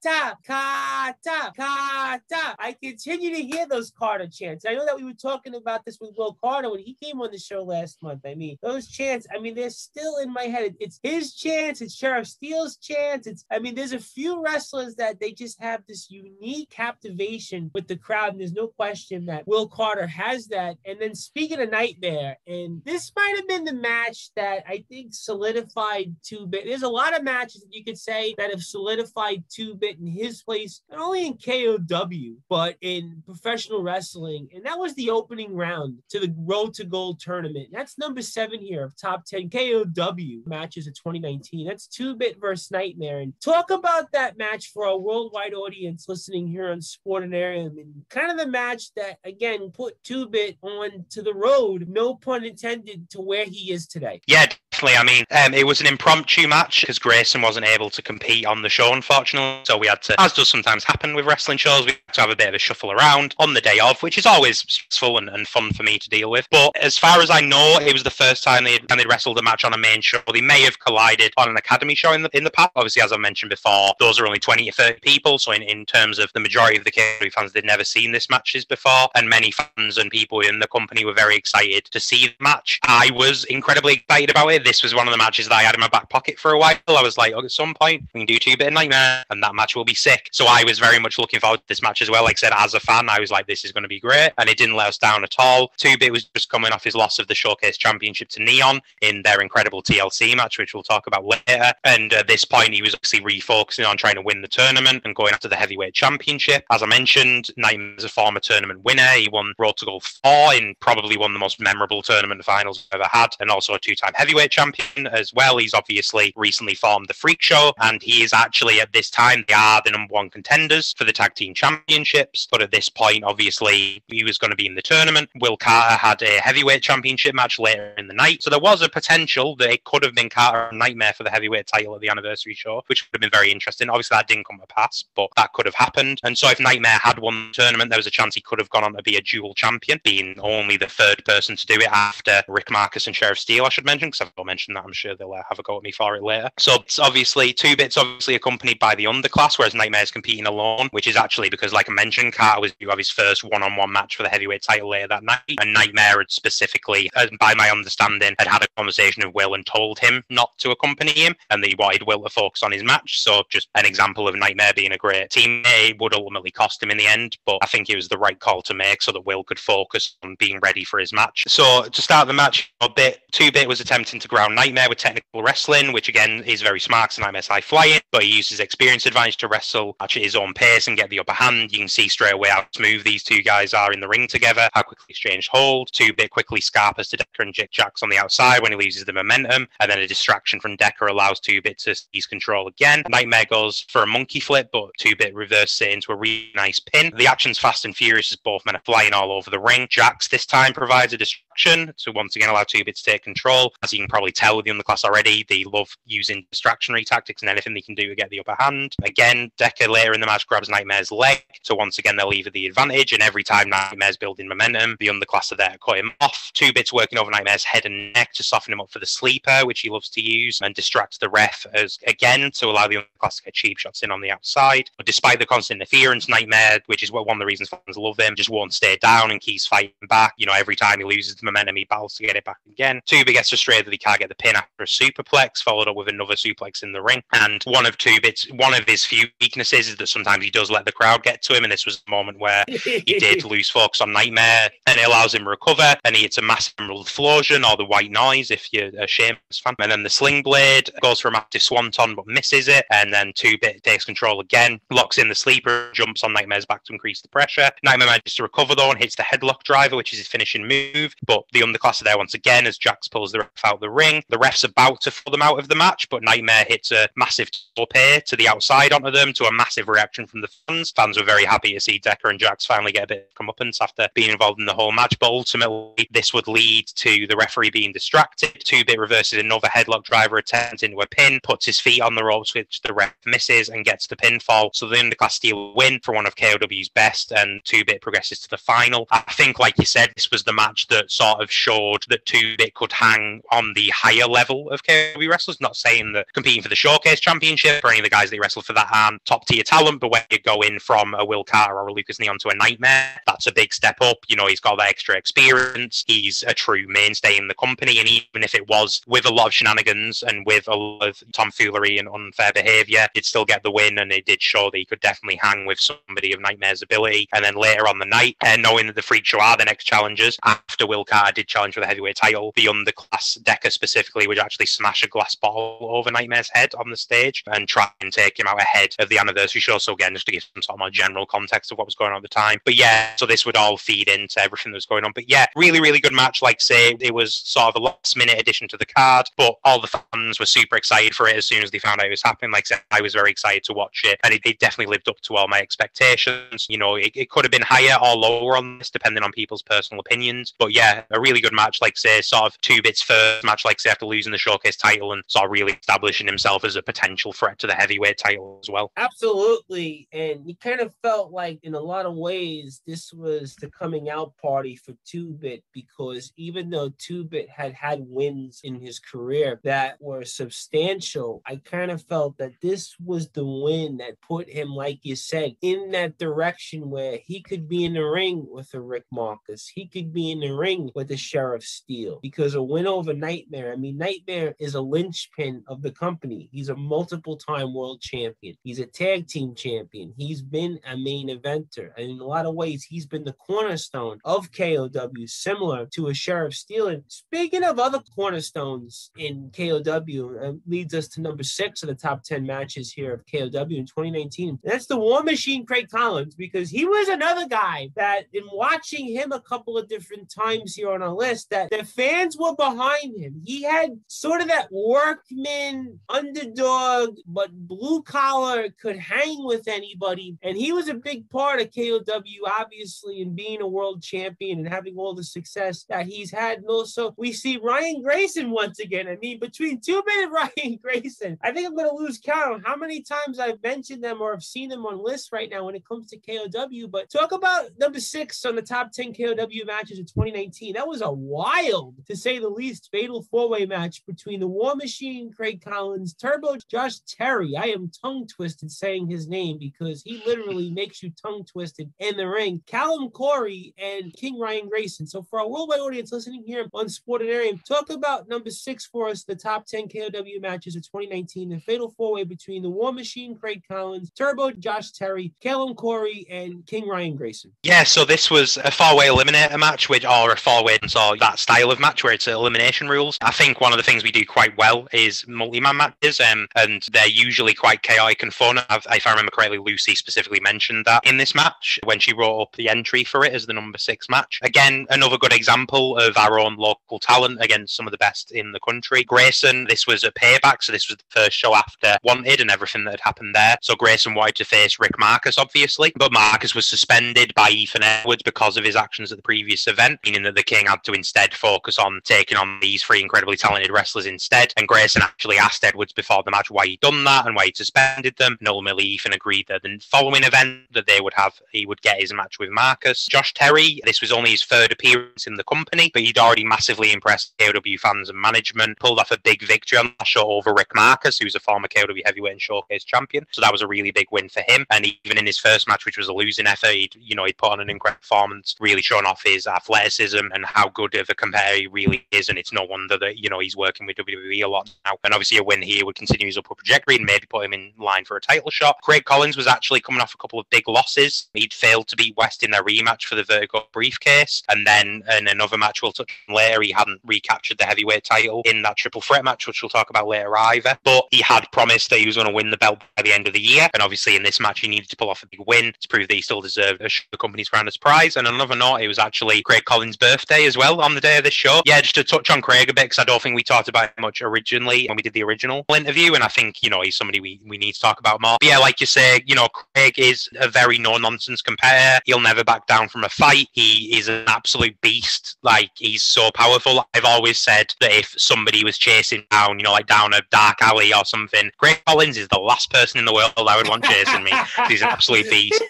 Carter, Carter. I continue to hear those Carter chants. I know that we were talking about this with Will Carter when he came on the show last month. I mean, those chants, I mean, they're still in my head. It's his chants, it's Sheriff Steele's chants. It's, I mean, there's a few wrestlers that they just have this unique captivation with the crowd, and there's no question that Will Carter has that. And then speaking of Nightmare, and this might have been the match that I think solidified Two-Bit. There's a lot of matches that you could say that have solidified Two-Bit in his place, not only in K O W, but in professional wrestling. And that was the opening round to the Road to Gold tournament. That's number seven here of top ten K O W matches of twenty nineteen. That's Two-Bit versus Nightmare. And talk about that match for our worldwide audience listening here on Sports Sportanarium, and kind of the match that, again, put Two-Bit on to the road, no pun intended, to where he is today. Yeah, definitely. I mean, um, it was an impromptu match because Grayson wasn't able to compete on the show, unfortunately. So we had to, as does sometimes happen with wrestling shows, we had to have a bit of a shuffle around on the day of, which is always stressful and, and fun for me to deal with. But as far as I know, it was the first time they'd, they'd wrestled a match on a main show. They may have collided on an Academy show in the, in the past. Obviously, as I mentioned before, those are only twenty to thirty people. So in, in terms of the majority of the K O W fans, they'd never seen this matches before. And many fans and people in the company were very excited to see the match. I was incredibly excited about it. This was one of the matches that I had in my back pocket for a while. I was like, oh, at some point, we can do Two-Bit of Nightmare and that match will be sick. So I was very much looking forward to this match as well. Like I said, as a fan, I was like, this is going to be great. And it didn't let us down at all. Two-Bit was just coming off his loss of the Showcase Championship to Neon in their incredible T L C match, which we'll talk about later. And at this point, he was obviously refocusing on trying to win the tournament and going after the Heavyweight Championship. As I mentioned, Nightmare is a former tournament winner. He won Road to Gold four in probably one of the most memorable tournament finals I've ever had, and also a two-time Heavyweight Champion as well. He's obviously recently formed The Freak Show, and he is actually, at this time, they are the number one contenders for the Tag Team Championships. But at this point, obviously, he was going to be in the tournament. Will Carter had a Heavyweight Championship match later in the night, so there was a potential that it could have been Carter and Nightmare for the Heavyweight title at the anniversary show, which would have been very interesting. Obviously, that didn't come to pass, but that could have happened. And so if Nightmare had won the tournament, there was a chance he could have gone on to be a dual champion, being only the third person to do it after Rick Marcus and Sheriff Steele, I should mention, because I've not mentioned that. I'm sure they'll uh, have a go at me for it later. So it's obviously Two-Bit's obviously accompanied by the underclass, whereas Nightmare's competing alone, which is actually because, like I mentioned, Carter was due to have his first one-on-one match for the Heavyweight title later that night, and Nightmare had specifically, uh, by my understanding, had had a conversation with Will and told him not to accompany him, and that he wanted Will to focus on his match. So just an example of Nightmare being a great teammate. It would ultimately cost him in the end, but I think it was the right call to make so that Will could focus on being ready for his match. So to start the match, a bit, Two-Bit was attempting to ground Nightmare with technical wrestling, which again is very smart because Nightmare's high flying, but he uses experience advantage to wrestle at his own pace and get the upper hand. You can see straight away how smooth these two guys are in the ring together, how quickly exchange hold. Two-Bit quickly scarpers to Dekker and Jake Jacks on the outside when he loses the momentum, and then a distraction from Dekker allows Two-Bit to seize control again. Nightmare goes for a monkey flip, but Two-Bit reverses it into a really nice pin. The action's fast and furious as both men are flying all over the ring. Jacks this time provides a distraction to once again allow Two-Bit to take control. As you can probably tell with the underclass already, they love using distractionary tactics and anything they can do to get the upper hand. Again, Dekker later in the match grabs Nightmare's leg, so once again they'll leave the advantage, and every time Nightmare's building momentum, the underclass are there to cut him off. Two-Bit's working over Nightmare's head and neck to soften him up for the sleeper, which he loves to use, and distracts the ref as again to allow the underclass to get cheap shots in on the outside. But despite the constant interference, Nightmare, which is one of the reasons fans love him, just won't stay down and keeps fighting back. You know, every time he loses the momentum, he battles to get it back again. Two-Bit gets frustrated that he can't get the pin after a superplex, followed up with another suplex in the ring. And one of Two-Bit's, one of his few weaknesses is that sometimes he does let the crowd get to him, and this was the moment where he did lose focus on Nightmare, and it allows him to recover, and he hits a massive emerald explosion, or the white noise if you're a Sheamus fan. And then the sling blade goes for a massive swanton but misses it, and then Two-Bit takes control again, locks in the sleeper, jumps on Nightmare's back to increase the pressure. Nightmare manages to recover though and hits the headlock driver, which is his finishing move, but the underclass are there once again as Jacks pulls the ref out the ring. The ref's about to throw them out of the match, but Nightmare hits a massive torpedo to the outside onto them to a massive reaction from the fans. Fans were very happy to see Dekker and Jacks finally get a bit of comeuppance after being involved in the whole match, but ultimately this would lead to the referee being distracted. Two-Bit reverses another headlock driver attempt into a pin, puts his feet on the ropes, which the ref misses, and gets the pinfall. So the underclass steal win for one of K O W's best, and Two-Bit progresses to the final. I think, like you said, this was the match that sort of showed that Two-Bit could hang on the higher level of K O W wrestlers. Not saying that competing for the Showcase Championship or any of the guys that wrestled for that aren't top tier talent, but when you're going from a Will Carter or a Lucas Neon to a Nightmare, that's a big step up. You know, he's got that extra experience. He's a true mainstay in the company, and even if it was with a lot of shenanigans and with a lot of tomfoolery and unfair behaviour, he'd still get the win, and it did show that he could definitely hang with somebody of Nightmare's ability. And then later on the night, and knowing that the Freak Show are the next challengers after Will Carter did challenge for the heavyweight title. The underclass Dekker specifically would actually smash a glass ball over Nightmare's head on the stage and try and take him out ahead of the anniversary show. So again, just to give some sort of more general context of what was going on at the time. But yeah, so this would all feed into everything that was going on. But yeah, really, really good match. Like say, it was sort of a last minute addition to the card, but all the fans were super excited for it as soon as they found out it was happening. Like I said, I was very excited to watch it, and it, it definitely lived up to all my expectations. You know, it, it could have been higher or lower on this, depending on people's personal opinions. But yeah, a really good match. Like say, sort of Two-Bit's first match, like say, after losing the showcase title and sort of really establishing himself as a potential threat to the heavyweight title as well. Absolutely. And you kind of felt like in a lot of ways, this was the coming out party for Two-Bit, because even though Two-Bit had had wins in his career that were substantial, I kind of felt that this was the win that put him, like you said, in that direction where he could be in the ring with a Rick Marcus. He could be in the ring with a Sheriff Steele, because a win over Nightmare, I mean, Nightmare is a linchpin of the company. He's a multiple-time world champion. He's a tag team champion. He's been a main eventer. And in a lot of ways, he's been the cornerstone of K O W, similar to a Sheriff Steele. And speaking of other cornerstones in K O W, uh, leads us to number six of the top ten matches here of K O W in twenty nineteen. And that's the War Machine, Craig Collins, because he was another guy that, in watching him a couple of different times here on our list, that the fans were behind him. He had sort of that workman, underdog, but blue collar, could hang with anybody. And he was a big part of K O W, obviously, in being a world champion and having all the success that he's had. And also, we see Ryan Grayson once again. I mean, between Two-Bit and Ryan Grayson, I think I'm going to lose count on how many times I've mentioned them or I've seen them on lists right now when it comes to K O W. But talk about number six on the top ten K O W matches of twenty nineteen. That was a wild, to say the least, fatal four-way match between the War Machine, Craig Collins, Turbo Josh Terry. I am tongue-twisted saying his name because he literally makes you tongue-twisted in the ring. Callum Corey and King Ryan Grayson. So for our worldwide audience listening here on Sportanarium, talk about number six for us, the top ten K O W matches of twenty nineteen, the fatal four-way between the War Machine, Craig Collins, Turbo Josh Terry, Callum Corey, and King Ryan Grayson. Yeah, so this was a four-way eliminator match, which, or a four-way, so that style of match where it's elimination rules. I think one of the things we do quite well is multi-man matches, um, and they're usually quite chaotic and fun. I've, if I remember correctly, Lucy specifically mentioned that in this match when she wrote up the entry for it as the number six match. Again, another good example of our own local talent against some of the best in the country. Grayson, this was a Payback, so this was the first show after Wanted and everything that had happened there. So Grayson wanted to face Rick Marcus, obviously, but Marcus was suspended by Ethan Edwards because of his actions at the previous event, meaning that the King had to instead focus on taking on these three incredibly talented wrestlers instead. And Grayson actually asked Edwards before the match why he'd done that and why he'd suspended them. And ultimately, Ethan agreed that the following event that they would have, he would get his match with Marcus. Josh Terry, this was only his third appearance in the company, but he'd already massively impressed K O W fans and management, pulled off a big victory on that show over Rick Marcus, who's a former K O W heavyweight and showcase champion. So that was a really big win for him. And even in his first match, which was a losing effort, he'd, you know, he'd put on an incredible performance, really showing off his athleticism and how good of a competitor he really is. And it's no wonder that, you know, he's working with W W E a lot now. And obviously a win here would continue his upward trajectory and maybe put him in line for a title shot. Craig Collins was actually coming off a couple of big losses. He'd failed to beat West in their rematch for the Vertigo briefcase. And then in another match we'll touch on later, he hadn't recaptured the heavyweight title in that triple threat match, which we'll talk about later either. But he had promised that he was going to win the belt by the end of the year. And obviously in this match he needed to pull off a big win to prove that he still deserved the company's grandest prize. And another note, it was actually Craig Collins' birthday as well on the day of this show. Yeah, just to touch on Craig a bit, because I don't think we talked about it much originally when we did the original interview, and I think, you know, he's somebody we, we need to talk about more. But yeah, like you say, you know, Craig is a very no-nonsense competitor. He'll never back down from a fight. He is an absolute beast. Like, he's so powerful. I've always said that if somebody was chasing down, you know, like down a dark alley or something, Craig Collins is the last person in the world I would want chasing me. He's an absolute beast.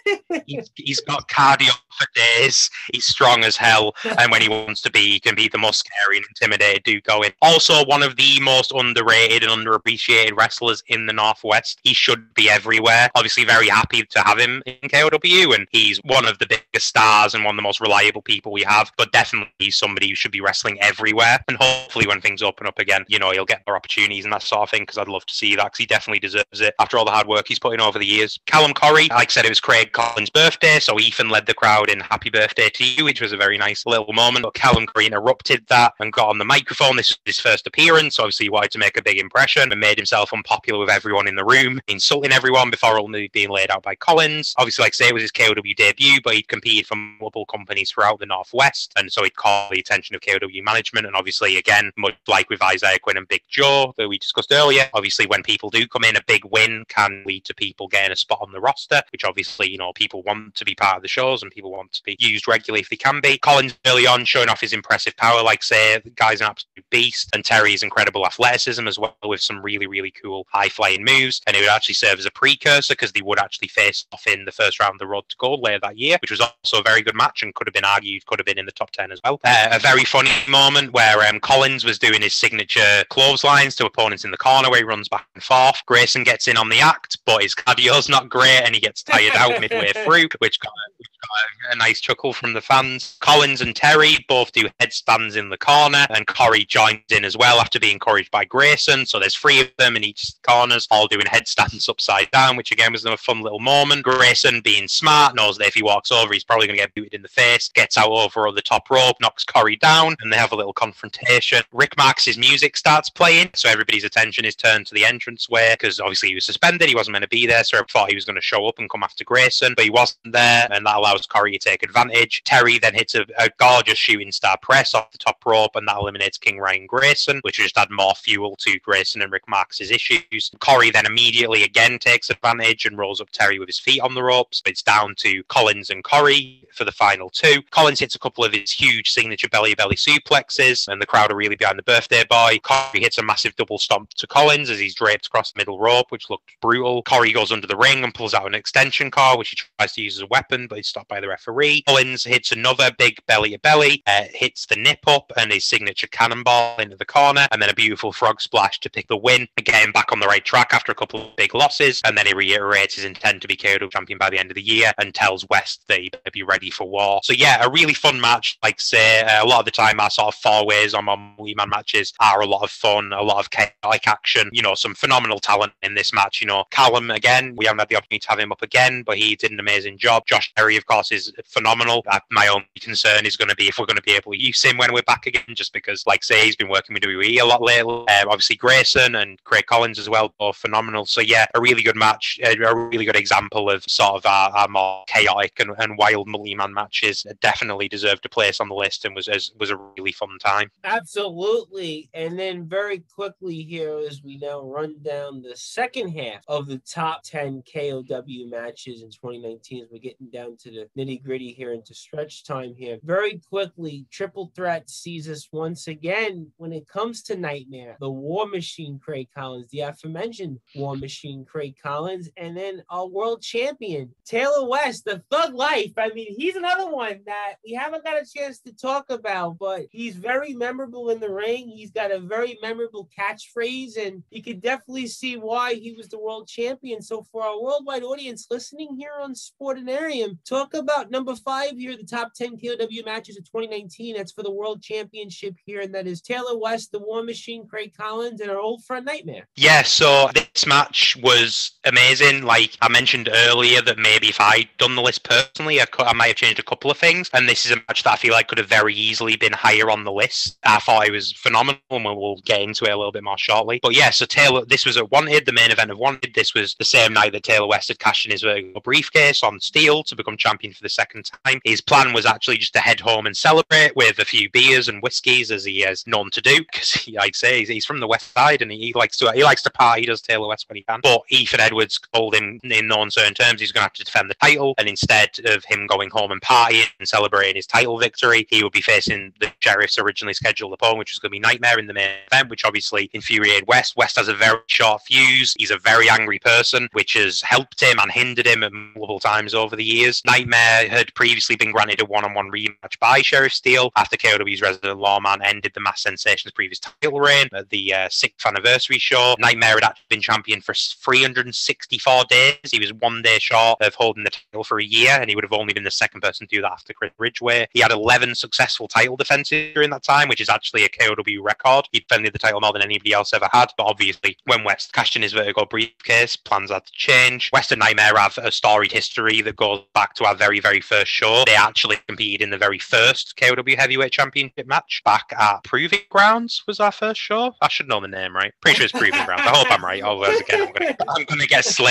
He's, he's got cardio for days. He's strong as hell. And when he wants to be, he can be the most scary and intimidated dude going. Also, one of the most underrated and underappreciated wrestlers in the Northwest. He should be everywhere. Obviously, very happy to have him in K O W, and he's one of the biggest stars and one of the most reliable people we have, but definitely he's somebody who should be wrestling everywhere. And hopefully when things open up again, you know, he'll get more opportunities and that sort of thing, because I'd love to see that, because he definitely deserves it after all the hard work he's put in over the years. Callum Corey, like I said, it was Craig Collins' birthday, so Ethan led the crowd in Happy Birthday to You, which was a very nice little moment. phenomenal. Callum Corey interrupted that and got on the microphone. This was his first appearance, so obviously he wanted to make a big impression and made himself unpopular with everyone in the room, insulting everyone before only being laid out by Collins. Obviously, like I say, it was his K O W debut, but he'd competed for multiple companies throughout the Northwest, and so he'd caught the attention of K O W management. And obviously, again, much like with Isaiah Quinn and Big Joe that we discussed earlier, obviously when people do come in, a big win can lead to people getting a spot on the roster, which obviously, you know, people want to be part of the shows and people want to be used regularly if they can be. Collins early on showing off his impressive power, like say, the guy's an absolute beast, and Terry's incredible athleticism as well, with some really, really cool high-flying moves, and it would actually serve as a precursor because they would actually face off in the first round of the Road to Gold later that year, which was also a very good match and could have been argued, could have been in the top ten as well. Uh, a very funny moment where um, Collins was doing his signature clotheslines to opponents in the corner where he runs back and forth. Grayson gets in on the act, but his cardio's not great and he gets tired out midway through, which got, which got a, a nice chuckle from the fans. Collins and Terry both do headstands in the corner, and Corey joins in as well after being encouraged by Grayson. So there's three of them in each corners, all doing headstands upside down, which again was another fun little moment. Grayson, being smart, knows that if he walks over, he's probably going to get booted in the face, gets out over the top rope, knocks Corey down, and they have a little confrontation. Rick Marcus's music starts playing, so everybody's attention is turned to the entranceway, because obviously he was suspended, he wasn't meant to be there, so I thought he was going to show up and come after Grayson, but he wasn't there, and that allows Corey to take advantage. Terry then hits a, a gorgeous shooting star press off the top rope, and that eliminates King Ryan Grayson, which just add more fuel to Grayson and Rick Marcus's issues. Corey then immediately again takes advantage and rolls up Terry with his feet on the ropes. It's down to Collins and Corey for the final two. Collins hits a couple of his huge signature belly-to-belly suplexes, and the crowd are really behind the birthday boy. Corey hits a massive double stomp to Collins as he's draped across the middle rope, which looked brutal. Corey goes under the ring and pulls out an extension cord, which he tries to use as a weapon, but he's stopped by the referee. Collins hits another big belly-to-belly, uh, hits the nip up and his signature cannonball into the corner, and then a beautiful frog splash to pick the win. Again, back on the right track after a couple of big losses, and then he reiterates his intent to be K O W champion by the end of the year and tells West that he better be ready for war. So yeah, a really fun match. Like say, uh, a lot of the time our sort of four ways on my multi-man matches are a lot of fun, a lot of chaotic action, you know, some phenomenal talent in this match. You know, Callum, again, we haven't had the opportunity to have him up again, but he did an amazing job. Josh Terry, of course, is phenomenal. Uh, my only concern is going to be if we're going to be able to use him when we're back again, just because, like say, he's been working with W W E a lot lately. Um, obviously Grayson and Craig Collins as well, both phenomenal. So yeah, a really good match, a, a really good example of sort of our, our more chaotic and, and wild multi-man matches. It definitely deserved a place on the list and was was a really fun time. Absolutely. And then very quickly here, as we now run down the second half of the top ten K O W matches in twenty nineteen, as we're getting down to the nitty gritty here into stretch time here. Very quickly, Triple Threat sees us once again when it comes to Nightmare, the War Machine Craig Collins, the aforementioned War Machine Craig Collins, and then our world champion, Taylor West, the Thug Life. I mean, he's another one that we haven't got a chance to talk about, but he's very memorable in the ring. He's got a very memorable catchphrase, and you could definitely see why he was the world champion. So for our worldwide audience listening here on Sportanarium, talk about number five here, the top ten K O W matches of twenty nineteen. That's for the world championship here, and that is Taylor West, the War Machine Craig Collins, and our old friend Nightmare. Yeah, so this match was amazing. Like I mentioned earlier, that maybe if I'd done the list personally, I, could, I might have changed a couple of things, and this is a match that I feel like could have very easily been higher on the list. I thought it was phenomenal, and we'll get into it a little bit more shortly. But yeah, so Taylor, this was at Wanted, the main event of Wanted. This was the same night that Taylor West had cashed in his vertical briefcase on Steele to become champion for the second time. His plan was actually just to head home and celebrate with a few beers and whiskeys, as he is known to do, because I'd say he's from the West Side and he likes to he likes to party. He does Taylor West when he can. But Ethan Edwards told him in no uncertain terms he's going to have to defend the title, and instead of him going home and partying and celebrating his title victory, he would be facing the Sheriff's originally scheduled opponent, which was going to be Nightmare in the main event, which obviously infuriated West. West has a very short fuse. He's a very angry person, which has helped him and hindered him at multiple times over the years. Nightmare had previously been granted a one-on-one rematch by Sheriff Steele after K O W's resident lawman ended the Mass Sensation's previous title reign at the uh, sixth anniversary show. Nightmare had actually been champion for three hundred sixty-four days. He was one day short of holding the title for a year, and he would have only been the second person to do that after Chris Ridgway. He had eleven successful title defenses during that time, which is actually a K O W record. He defended the title more than anybody else ever had, but obviously when West cashed in his Vertigo briefcase, plans had to change. West and Nightmare have a storied history that goes back to our very, very first show. They actually competed in the very first K O W Heavyweight Championship match back at Proving Grounds, was our first show. I should know the name, right? Pretty sure it's Proving Grounds. I hope I'm right. Otherwise, again, I'm gonna, I'm gonna get slated.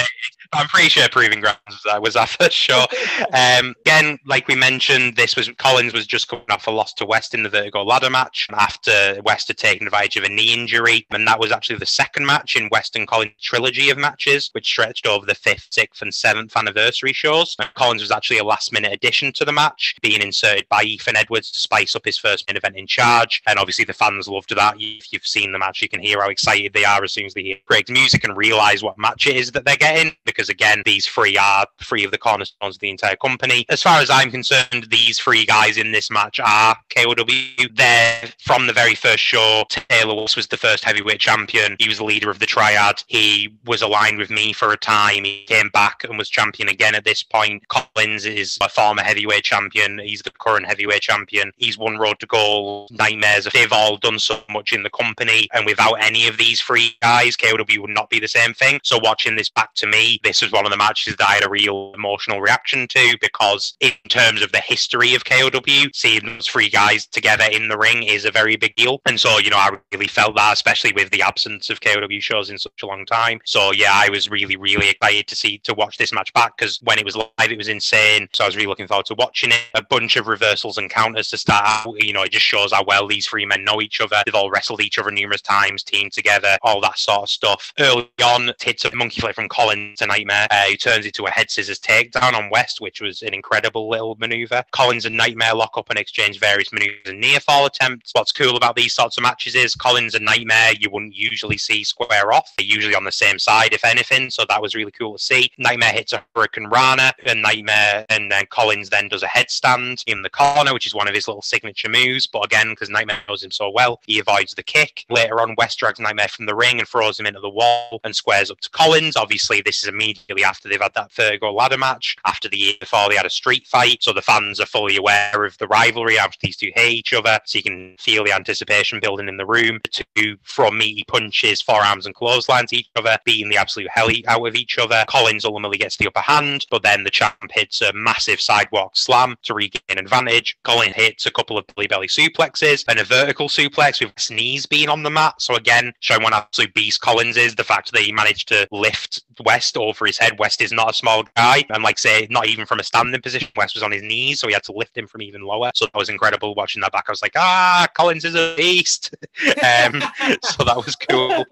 I'm pretty sure Proving Grounds was our first show. Um, again, like we mentioned, this was Collins was just coming off a loss to West in the Vertigo ladder match after West had taken advantage of a knee injury, and that was actually the second match in West and Collins' trilogy of matches, which stretched over the fifth, sixth, and seventh anniversary shows. And Collins was actually a last-minute addition to the match, being inserted by Ethan Edwards to spice up his first main event in charge, and obviously the fans loved that. If you've seen the match, you can hear how excited they are as soon as they hear Craig's music and realise what match it is that they're getting, because again, these three are three of the cornerstones of the entire company. As far as I'm concerned, these three guys in this match are K O W. They're from the very first show. Taylor West was the first heavyweight champion. He was the leader of the triad. He was aligned with me for a time. He came back and was champion again at this point. Collins is a former heavyweight champion. He's the current heavyweight champion. He's won Road to Gold, Nightmares. They've all done so much in the company, and without any of these three guys, K O W would not be the same thing. So watching this back, to me, this was one of the matches that I had a real emotional reaction to, because in terms of the history of K O W, seeing those three guys together in the ring is a very big deal. And so, you know, I really felt that, especially with the absence of K O W shows in such a long time. So yeah, I was really, really excited to see, to watch this match back, because when it was live, it was insane. So I was really looking forward to watching it. A bunch of reversals and counters to start out. You know, it just shows how well these three men know each other. They've all wrestled each other numerous times, teamed together, all that sort of stuff. Early on, hits a monkey flip from Collins to Nightmare, uh, who turns into a head scissors takedown on West, which was an incredible little manoeuvre. Collins and Nightmare lock up and exchange various manoeuvres and near fall attempts. What's cool about these sorts of matches is Collins and Nightmare you wouldn't usually see square off. They're usually on the same side, if anything, so that was really cool to see. Nightmare hits a Hurricane Rana, and Nightmare, and then Collins then does a headstand in the corner, which is one of his little signature moves, but again, because Nightmare knows him so well, he avoids the kick. Later on, West drags Nightmare from the ring and throws him into the wall and squares up to Collins. Obviously, this is immediately after they've had that Vertigo ladder match. After the year before, they had a street fight, so the fans are fully aware of the rivalry, how these two hate each other, so you can feel the anticipation building in the room. The two throw meaty punches, forearms and clotheslines each other, beating the absolute hell out of each other. Collins ultimately gets the upper hand, but then the champ hits a massive sidewalk slam to regain advantage. Collins hits a couple of belly-belly suplexes and a vertical suplex with his knees being on the mat, so again, showing what an absolute beast Collins is, the fact that he managed to lift West over his head. West is not a small guy, and like say, not even from a standing position. West was on his knees, so he had to lift him from even lower, so that was incredible. Watching that back, I was like, ah, Collins is a beast. Um, so that was cool.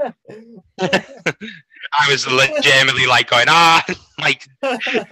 I was legitimately like going, ah, like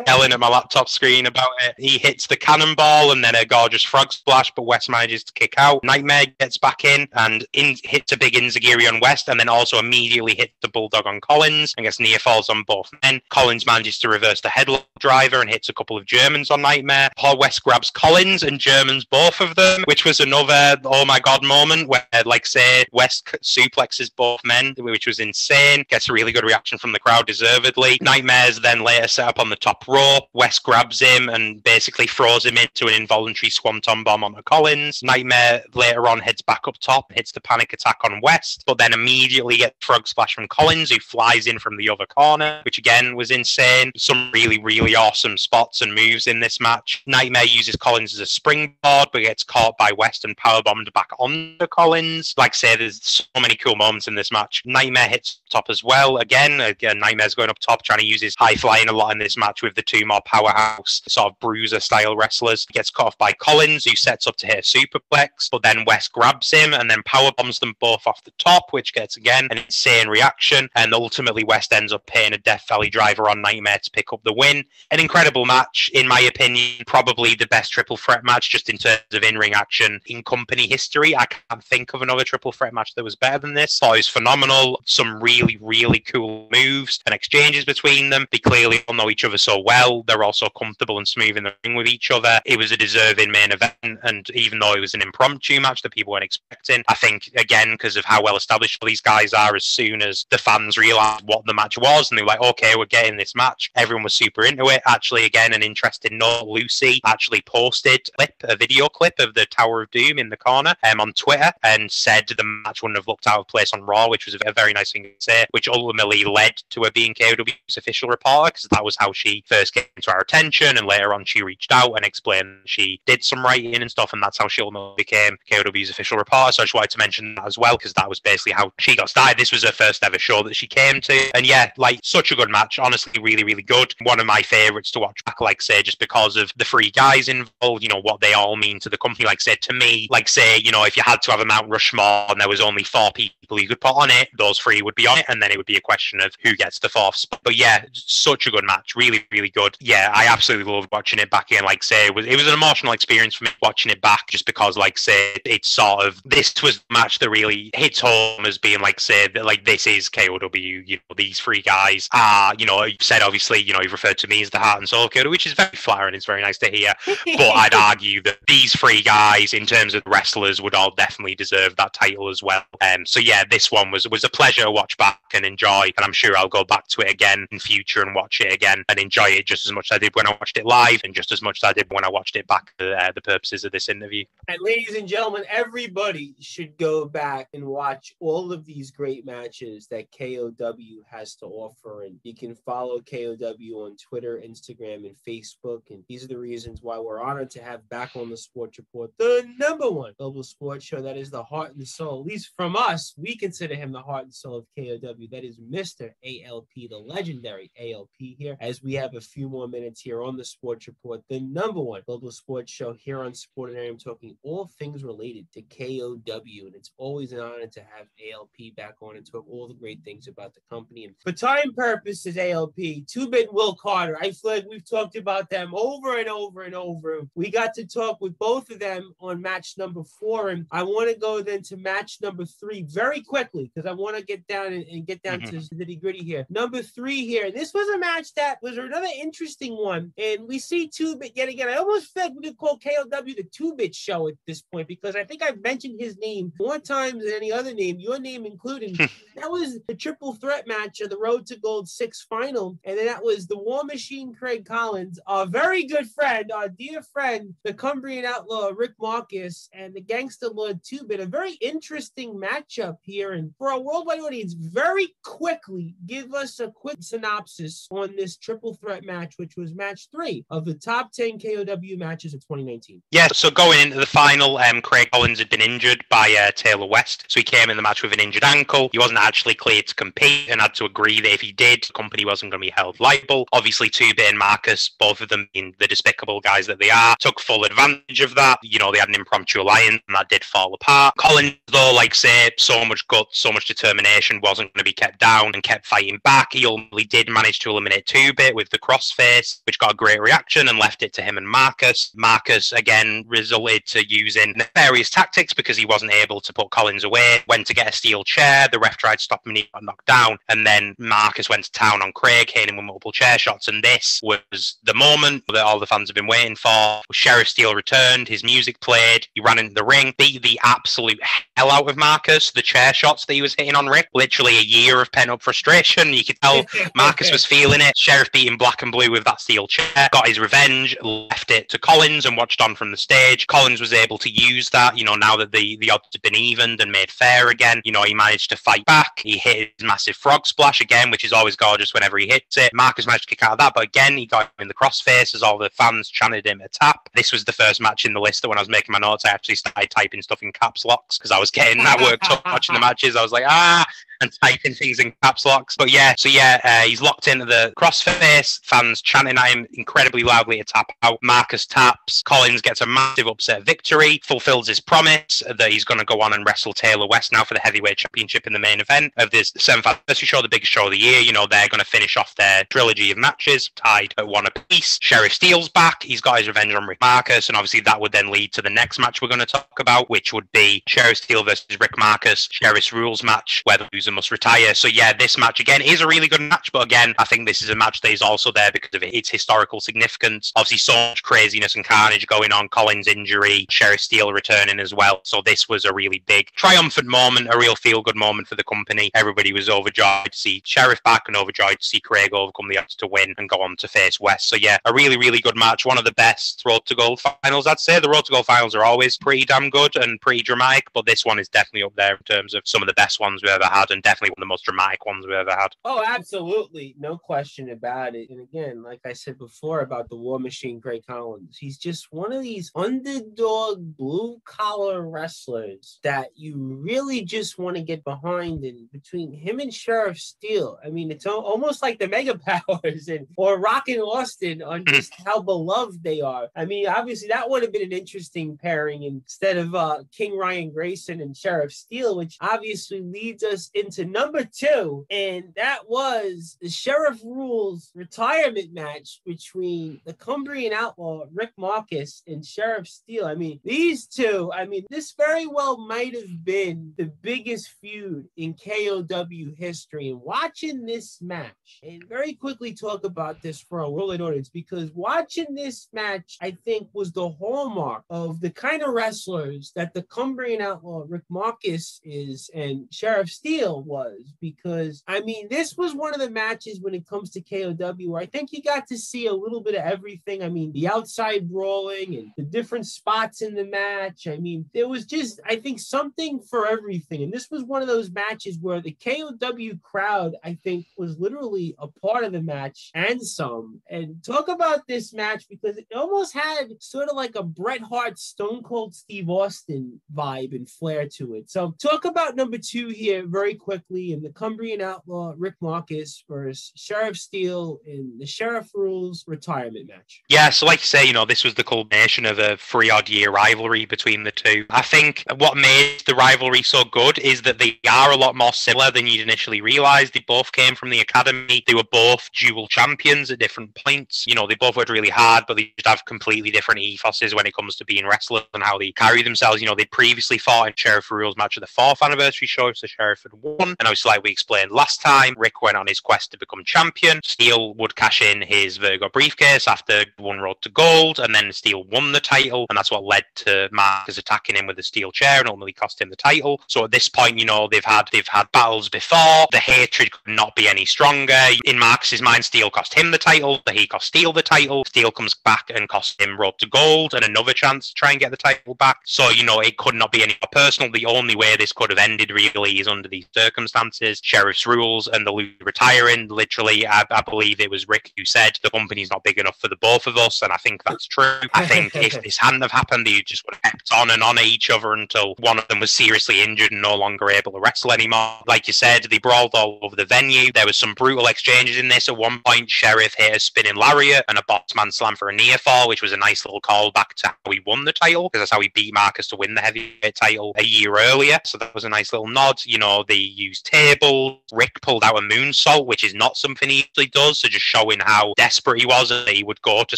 yelling at my laptop screen about it. He hits the cannonball and then a gorgeous frog splash, but West manages to kick out. Nightmare gets back in and in, hits a big Inzagiri on West, and then also immediately hits the Bulldog on Collins and gets near falls on both men. Collins manages to reverse the headlock driver and hits a couple of Germans on Nightmare. Paul West grabs Collins and Germans both of them, which was another oh my god moment where, like say, West suplexes both men, which was insane. Gets a really good reaction from the crowd, deservedly. Nightmare's then later set up on the top rope. West grabs him and basically throws him into an involuntary swanton bomb on Collins. Nightmare later on heads back up top, hits the panic attack on West, but then immediately gets frog splash from Collins, who flies in from the other corner, which again was insane. Some really, really awesome spots and moves in this match. Nightmare uses Collins as a springboard, but gets caught by West and powerbombed back onto Collins. Like I say, there's so many cool moments in this match. Nightmare hits top as well. Again, Again, Nightmare's going up top, trying to use his high flying a lot in this match with the two more powerhouse sort of bruiser style wrestlers. He gets cut off by Collins, who sets up to hit a superplex, but then West grabs him and then powerbombs them both off the top, which gets again an insane reaction, and ultimately West ends up paying a Death Valley driver on Nightmare to pick up the win. An incredible match, in my opinion, probably the best triple threat match just in terms of in-ring action in company history. I can't think of another triple threat match that was better than this. I thought it was phenomenal. Some really, really cool moves and exchanges between them. They clearly they all know each other so well. They're all so comfortable and smooth in the ring with each other. It was a deserving main event, and even though it was an impromptu match that people weren't expecting, I think, again, because of how well established all these guys are, as soon as the fans realised what the match was, and they were like, okay, we're getting this match, everyone was super into it. Actually, again, an interesting note, Lucy actually posted a, clip, a video clip of the Tower of Doom in the corner um, on Twitter, and said the match wouldn't have looked out of place on Raw, which was a very nice thing to say, which ultimately led to her being K O W's official reporter, because that was how she first came to our attention, and later on she reached out and explained she did some writing and stuff, and that's how she ultimately became K O W's official reporter. So I just wanted to mention that as well, because that was basically how she got started. This was her first ever show that she came to, and yeah, like, such a good match, honestly, really, really good. One of my favourites to watch back, like, say, just because of the three guys involved, you know, what they all mean to the company. Like, say, to me, like, say, you know, if you had to have a Mount Rushmore and there was only four people you could put on it, those three would be on it, and then it would be a question of who gets the fourth spot. But yeah, such a good match, really, really good. Yeah, I absolutely loved watching it back again. Like, say, it was, it was an emotional experience for me watching it back, just because, like, say, it's sort of, this was the match that really hits home as being, like, say, that, like, this is K O W, you know, these three guys are, you know, you've said, obviously, you know, you've referred to me as the heart and soul of K O W, which is very flattering, it's very nice to hear, but I'd argue that these three guys, in terms of wrestlers, would all definitely deserve that title as well. Um, so yeah, this one was, was a pleasure to watch back and enjoy, and I'm sure I'll go back to it again in future and watch it again and enjoy it just as much as I did when I watched it live, and just as much as I did when I watched it back for uh, the purposes of this interview. And ladies and gentlemen, everybody should go back and watch all of these great matches that K O W has to offer, and you can follow K O W on Twitter, Instagram, and Facebook, and these are the reasons why we're honored to have back on the Sports Report the number one global sports show that is the heart and soul, at least from us, we consider him the heart and soul of K O W, that is Mister A L P, the legendary A L P here, as we have a few more minutes here on the Sports Report, the number one global sports show here on Sportanarium, talking all things related to K O W, and it's always an honor to have A L P back on and talk all the great things about the company. And for time purposes, A L P, Two-Bit, Will Carter, I feel like we've talked about them over and over and over. We got to talk with both of them on match number four, and I want to go then to match number three very quickly, because I want to get down and, and get down mm-hmm. to the nitty-gritty here. Number three here, and this was a match that was another interesting one, and we see Two-Bit yet again. I almost feel like we could call K O W the Two-Bit show at this point, because I think I've mentioned his name more times than any other name, your name included. That was the triple threat match of the Road to Gold six final, and then that was the War Machine Craig Collins, our very good friend, our dear friend, the Cumbrian Outlaw Rick Marcus, and the Gangster Lord Two-Bit. A very interesting matchup here, and for our worldwide audience, very quickly give us a quick synopsis on this triple threat match, which was match three of the top ten K O W matches of twenty nineteen. Yeah, so going into the final, um, Craig Collins had been injured by uh, Taylor West, so he came in the match with an injured ankle. He wasn't actually cleared to compete and had to agree that if he did, the company wasn't going to be held liable. Obviously, Two-Bit and Marcus, both of them being the despicable guys that they are, took full advantage of that. You know, they had an impromptu alliance and that did fall apart. Collins, though, like say, so much guts, so much determination, wasn't going to be kept down and kept fighting back. He ultimately did manage to eliminate Two-Bit with the crossface, which got a great reaction and left it to him and Marcus. Marcus, again, resulted to using nefarious tactics because he wasn't able to put Collins away. Went to get a steel chair, the ref tried to stop him and he got knocked down, and then Marcus went to town on Craig, hitting him with multiple chair shots, and this was the moment that all the fans have been waiting for. Sheriff Steele returned, his music played, he ran into the ring, beat the absolute hell out of Marcus, the chair shots that he was hitting on Rick, literally a year of pent-up frustration. You could tell Marcus was feeling it. Sheriff beating black and blue with that steel chair, got his revenge, left it to Collins and watched on from the stage. Collins was able to use that, you know, now that the, the odds had been evened and made fair again, you know, he managed to fight back. He hit his massive frog splash again, which is always gorgeous whenever he hits it. Marcus managed to kick out of that, but again, he got him in the crossface as all the fans chanted him a tap. This was the first match in the list that when I was making my notes, I actually started typing stuff in caps locks because I was getting that worked up watching the matches. I was like, ah, and typing things in caps locks. But yeah, so yeah, uh, he's locked into the crossface, fans chanting at him incredibly loudly to tap out. Marcus taps, Collins gets a massive upset victory, fulfills his promise that he's going to go on and wrestle Taylor West now for the heavyweight championship in the main event of this seventh anniversary show, the biggest show of the year. You know, they're going to finish off their trilogy of matches, tied at one apiece. Sheriff Steele's back, he's got his revenge on Rick Marcus, and obviously that would then lead to the next match we're going to talk about, which would be Sheriff Steele versus Rick Marcus, Sheriff's Rules match, where the loser must retire. So yeah, this match again is a really good match, but again, I think this is a match that is also there because of its historical significance. Obviously, so much craziness and carnage going on. Collins' injury, Sheriff Steele returning as well. So this was a really big, triumphant moment, a real feel-good moment for the company. Everybody was overjoyed to see Sheriff back and overjoyed to see Craig overcome the odds to win and go on to face West. So yeah, a really, really good match. One of the best Road to Gold finals, I'd say. The Road to Gold finals are always pretty damn good and pretty dramatic, but this one is definitely up there in terms of some of the best ones we've ever had and definitely one of the most dramatic ones we've ever had. Oh, absolutely. No question about it. And again, like I said before about the War Machine, Craig Collins, he's just one of these underdog blue-collar wrestlers that you really just want to get behind. And between him and Sheriff Steele, I mean, it's almost like the Mega Powers and or Rock and Austin on just how beloved they are. I mean, obviously, that would have been an interesting pairing instead of uh, King Ryan Grayson and Sheriff Steele, which obviously leads us into number two, and that was the Sheriff Rules retirement match between the Cumbrian Outlaw, Rick Marcus, and Sheriff Steele. I mean, these two, I mean, this very well might have been the biggest feud in K O W history. And watching this match, and very quickly talk about this for our worldwide audience, because watching this match, I think, was the hallmark of the kind of wrestlers that the Cumbrian Outlaw, Rick Marcus, is and Sheriff Steele was. Because, I mean, this was one of the matches when it comes to K O W where I think you got to see a little bit of everything. I mean, the outside brawling and the different spots in the match. I mean, there was just, I think, something for everything. And this was one of those matches where the K O W crowd, I think, was literally a part of the match and some. And talk about this match because it almost had sort of like a Bret Hart, Stone Cold Steve Austin vibe and flair to it. So talk about number two here very quickly, and the Cumbrian Outlaw, Rick Marcus versus Sheriff Steele in the Sheriff Rules retirement match. Yeah, so like you say, you know, this was the culmination of a three odd year rivalry between the two. I think what made the rivalry so good is that they are a lot more similar than you'd initially realize. They both came from the Academy. They were both dual champions at different points. You know, they both worked really hard, but they just have completely different ethoses when it comes to being wrestlers and how they carry themselves. You know, they previously fought in Sheriff Rules match at the fourth anniversary show, so Sheriff had won. And obviously, like we explained last time, Rick went on his quest to become champion. Steele would cash in his Virgo briefcase after one Road to Gold, and then Steele won the title, and that's what led to Marcus attacking him with the steel chair and ultimately cost him the title. So at this point, you know, they've had they've had battles before. The hatred could not be any stronger. In Marcus's mind, Steele cost him the title, but he cost Steele the title. Steele comes back and costs him Road to Gold and another chance to try and get the title back. So, you know, it could not be any more personal. The only way this could have ended really is under these circumstances. Sheriff's Rules and the loser retiring. Literally, I, I believe it was Rick who said the company's not big enough for the both of us, and I think that's true. I think if this hadn't have happened, they just would have kept on and on at each other until one of them was seriously injured and no longer able to wrestle anymore. Like you said, they brawled all over the venue. There was some brutal exchanges in this. At one point, Sheriff hit a spinning lariat and a boxman slam for a near fall, which was a nice little call back to how he won the title, because that's how he beat Marcus to win the heavyweight title a year earlier. So that was a nice little nod. You know, they used tables. Rick pulled out a moonsault, which is not something he usually does, so just showing how desperate he was and that he would go to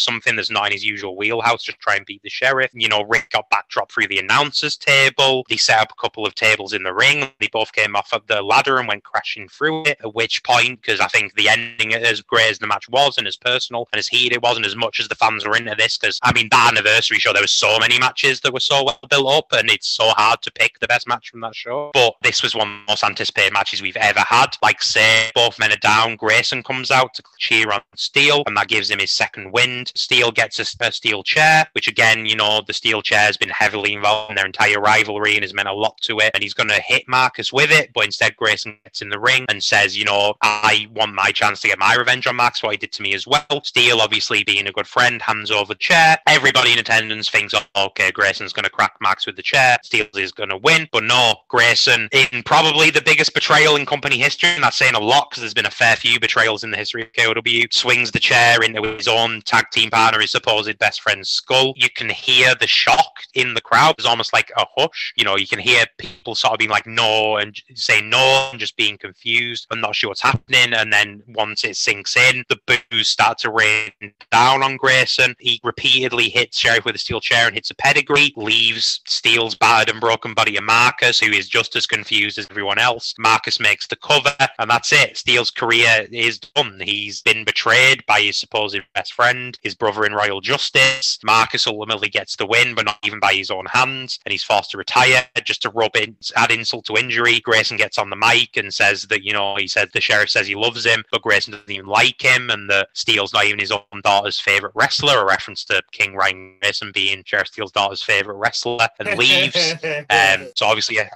something that's not in his usual wheelhouse to try and beat the Sheriff. You know, Rick got backdropped through the announcer's table. They set up a couple of tables in the ring. They both came off of the ladder and went crashing through it, at which point, because I think the ending, as great as the match was and as personal and as heated it was and as much as the fans were into this, because, I mean, that anniversary show, there was so many matches that were so well built up and it's so hard to pick the best match from that show. But this was one of the most anticipated matches we've ever had. Like, say, both men are down. Grayson comes out to cheer on Steele, and that gives him his second wind. Steele gets a, a steel chair, which again, you know, the steel chair has been heavily involved in their entire rivalry and has meant a lot to it, and he's going to hit Marcus with it, but instead Grayson gets in the ring and says, you know, I want my chance to get my revenge on Marcus, what he did to me as well. Steele, obviously being a good friend, hands over the chair. Everybody in attendance thinks, oh, okay, Grayson's going to crack Marcus with the chair, Steele is going to win. But no, Grayson, in probably the biggest betrayal in company history, and that's saying a lot because there's been a fair few betrayals in the history of K O W, swings the chair into his own tag team partner, his supposed best friend's skull. You can hear the shock in the crowd. There's almost like a hush. You know, you can hear people sort of being like, no, and saying no, and just being confused and not sure what's happening. And then once it sinks in, the boos start to rain down on Grayson. He repeatedly hits Sheriff with a steel chair and hits a pedigree, leaves Steele's battered and broken body of Marcus, who is just as confused as everyone else. else. Marcus makes the cover, and that's it. Steele's career is done. He's been betrayed by his supposed best friend, his brother in Royal Justice. Marcus ultimately gets the win, but not even by his own hands, and he's forced to retire. Just to rub in, add insult to injury, Grayson gets on the mic and says that, you know, he said the sheriff says he loves him, but Grayson doesn't even like him, and that Steele's not even his own daughter's favourite wrestler, a reference to King Ryan Grayson being Sheriff Steele's daughter's favourite wrestler, and leaves. Um, so obviously a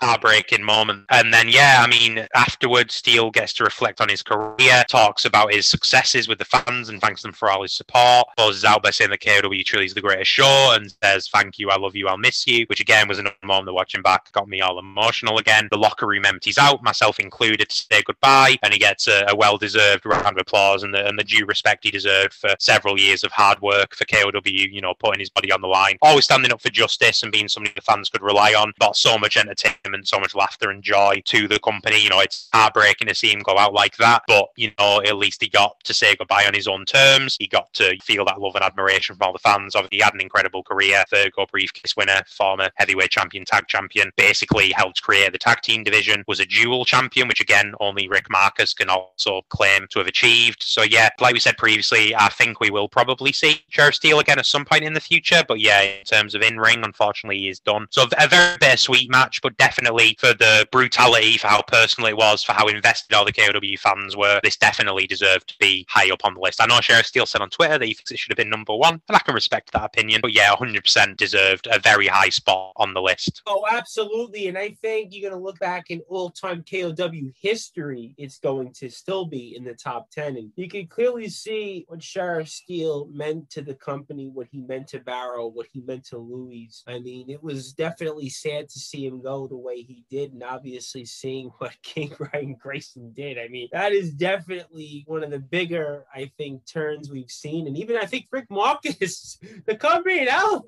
heartbreaking moment. And then, yeah, I mean, afterwards, Steele gets to reflect on his career, talks about his successes with the fans and thanks them for all his support, closes out by saying that K O W truly is the greatest show, and says, thank you, I love you, I'll miss you, which again was another moment that watching back got me all emotional again. The locker room empties out, myself included, to say goodbye, and he gets a, a well-deserved round of applause and the, and the due respect he deserved for several years of hard work for K O W, you know, putting his body on the line, always standing up for justice and being somebody the fans could rely on. Brought so much entertainment, so much laughter and joy to the company. You know, it's heartbreaking to see him go out like that, but, you know, at least he got to say goodbye on his own terms. He got to feel that love and admiration from all the fans. Obviously, he had an incredible career. Third Go Briefcase winner, former heavyweight champion, tag champion, basically helped create the tag team division, was a dual champion, which again only Rick Marcus can also claim to have achieved. So yeah, like we said previously, I think we will probably see Sheriff Steele again at some point in the future, but yeah, in terms of in-ring, unfortunately he is done. So a very bittersweet match, but definitely for the brutality, for how personal it was, for how invested all the K O W fans were, this definitely deserved to be high up on the list. I know Sheriff Steele said on Twitter that he thinks it should have been number one, and I can respect that opinion, but yeah, one hundred percent deserved a very high spot on the list. Oh, absolutely. And I think you're going to look back in all-time K O W history, it's going to still be in the top ten. And you can clearly see what Sheriff Steele meant to the company, what he meant to Barrow, what he meant to Louis. I mean, it was definitely sad to see him go the way he did, and obviously seeing what King Ryan Grayson did. I mean, that is definitely one of the bigger, I think, turns we've seen. And even I think Rick Marcus, the company now,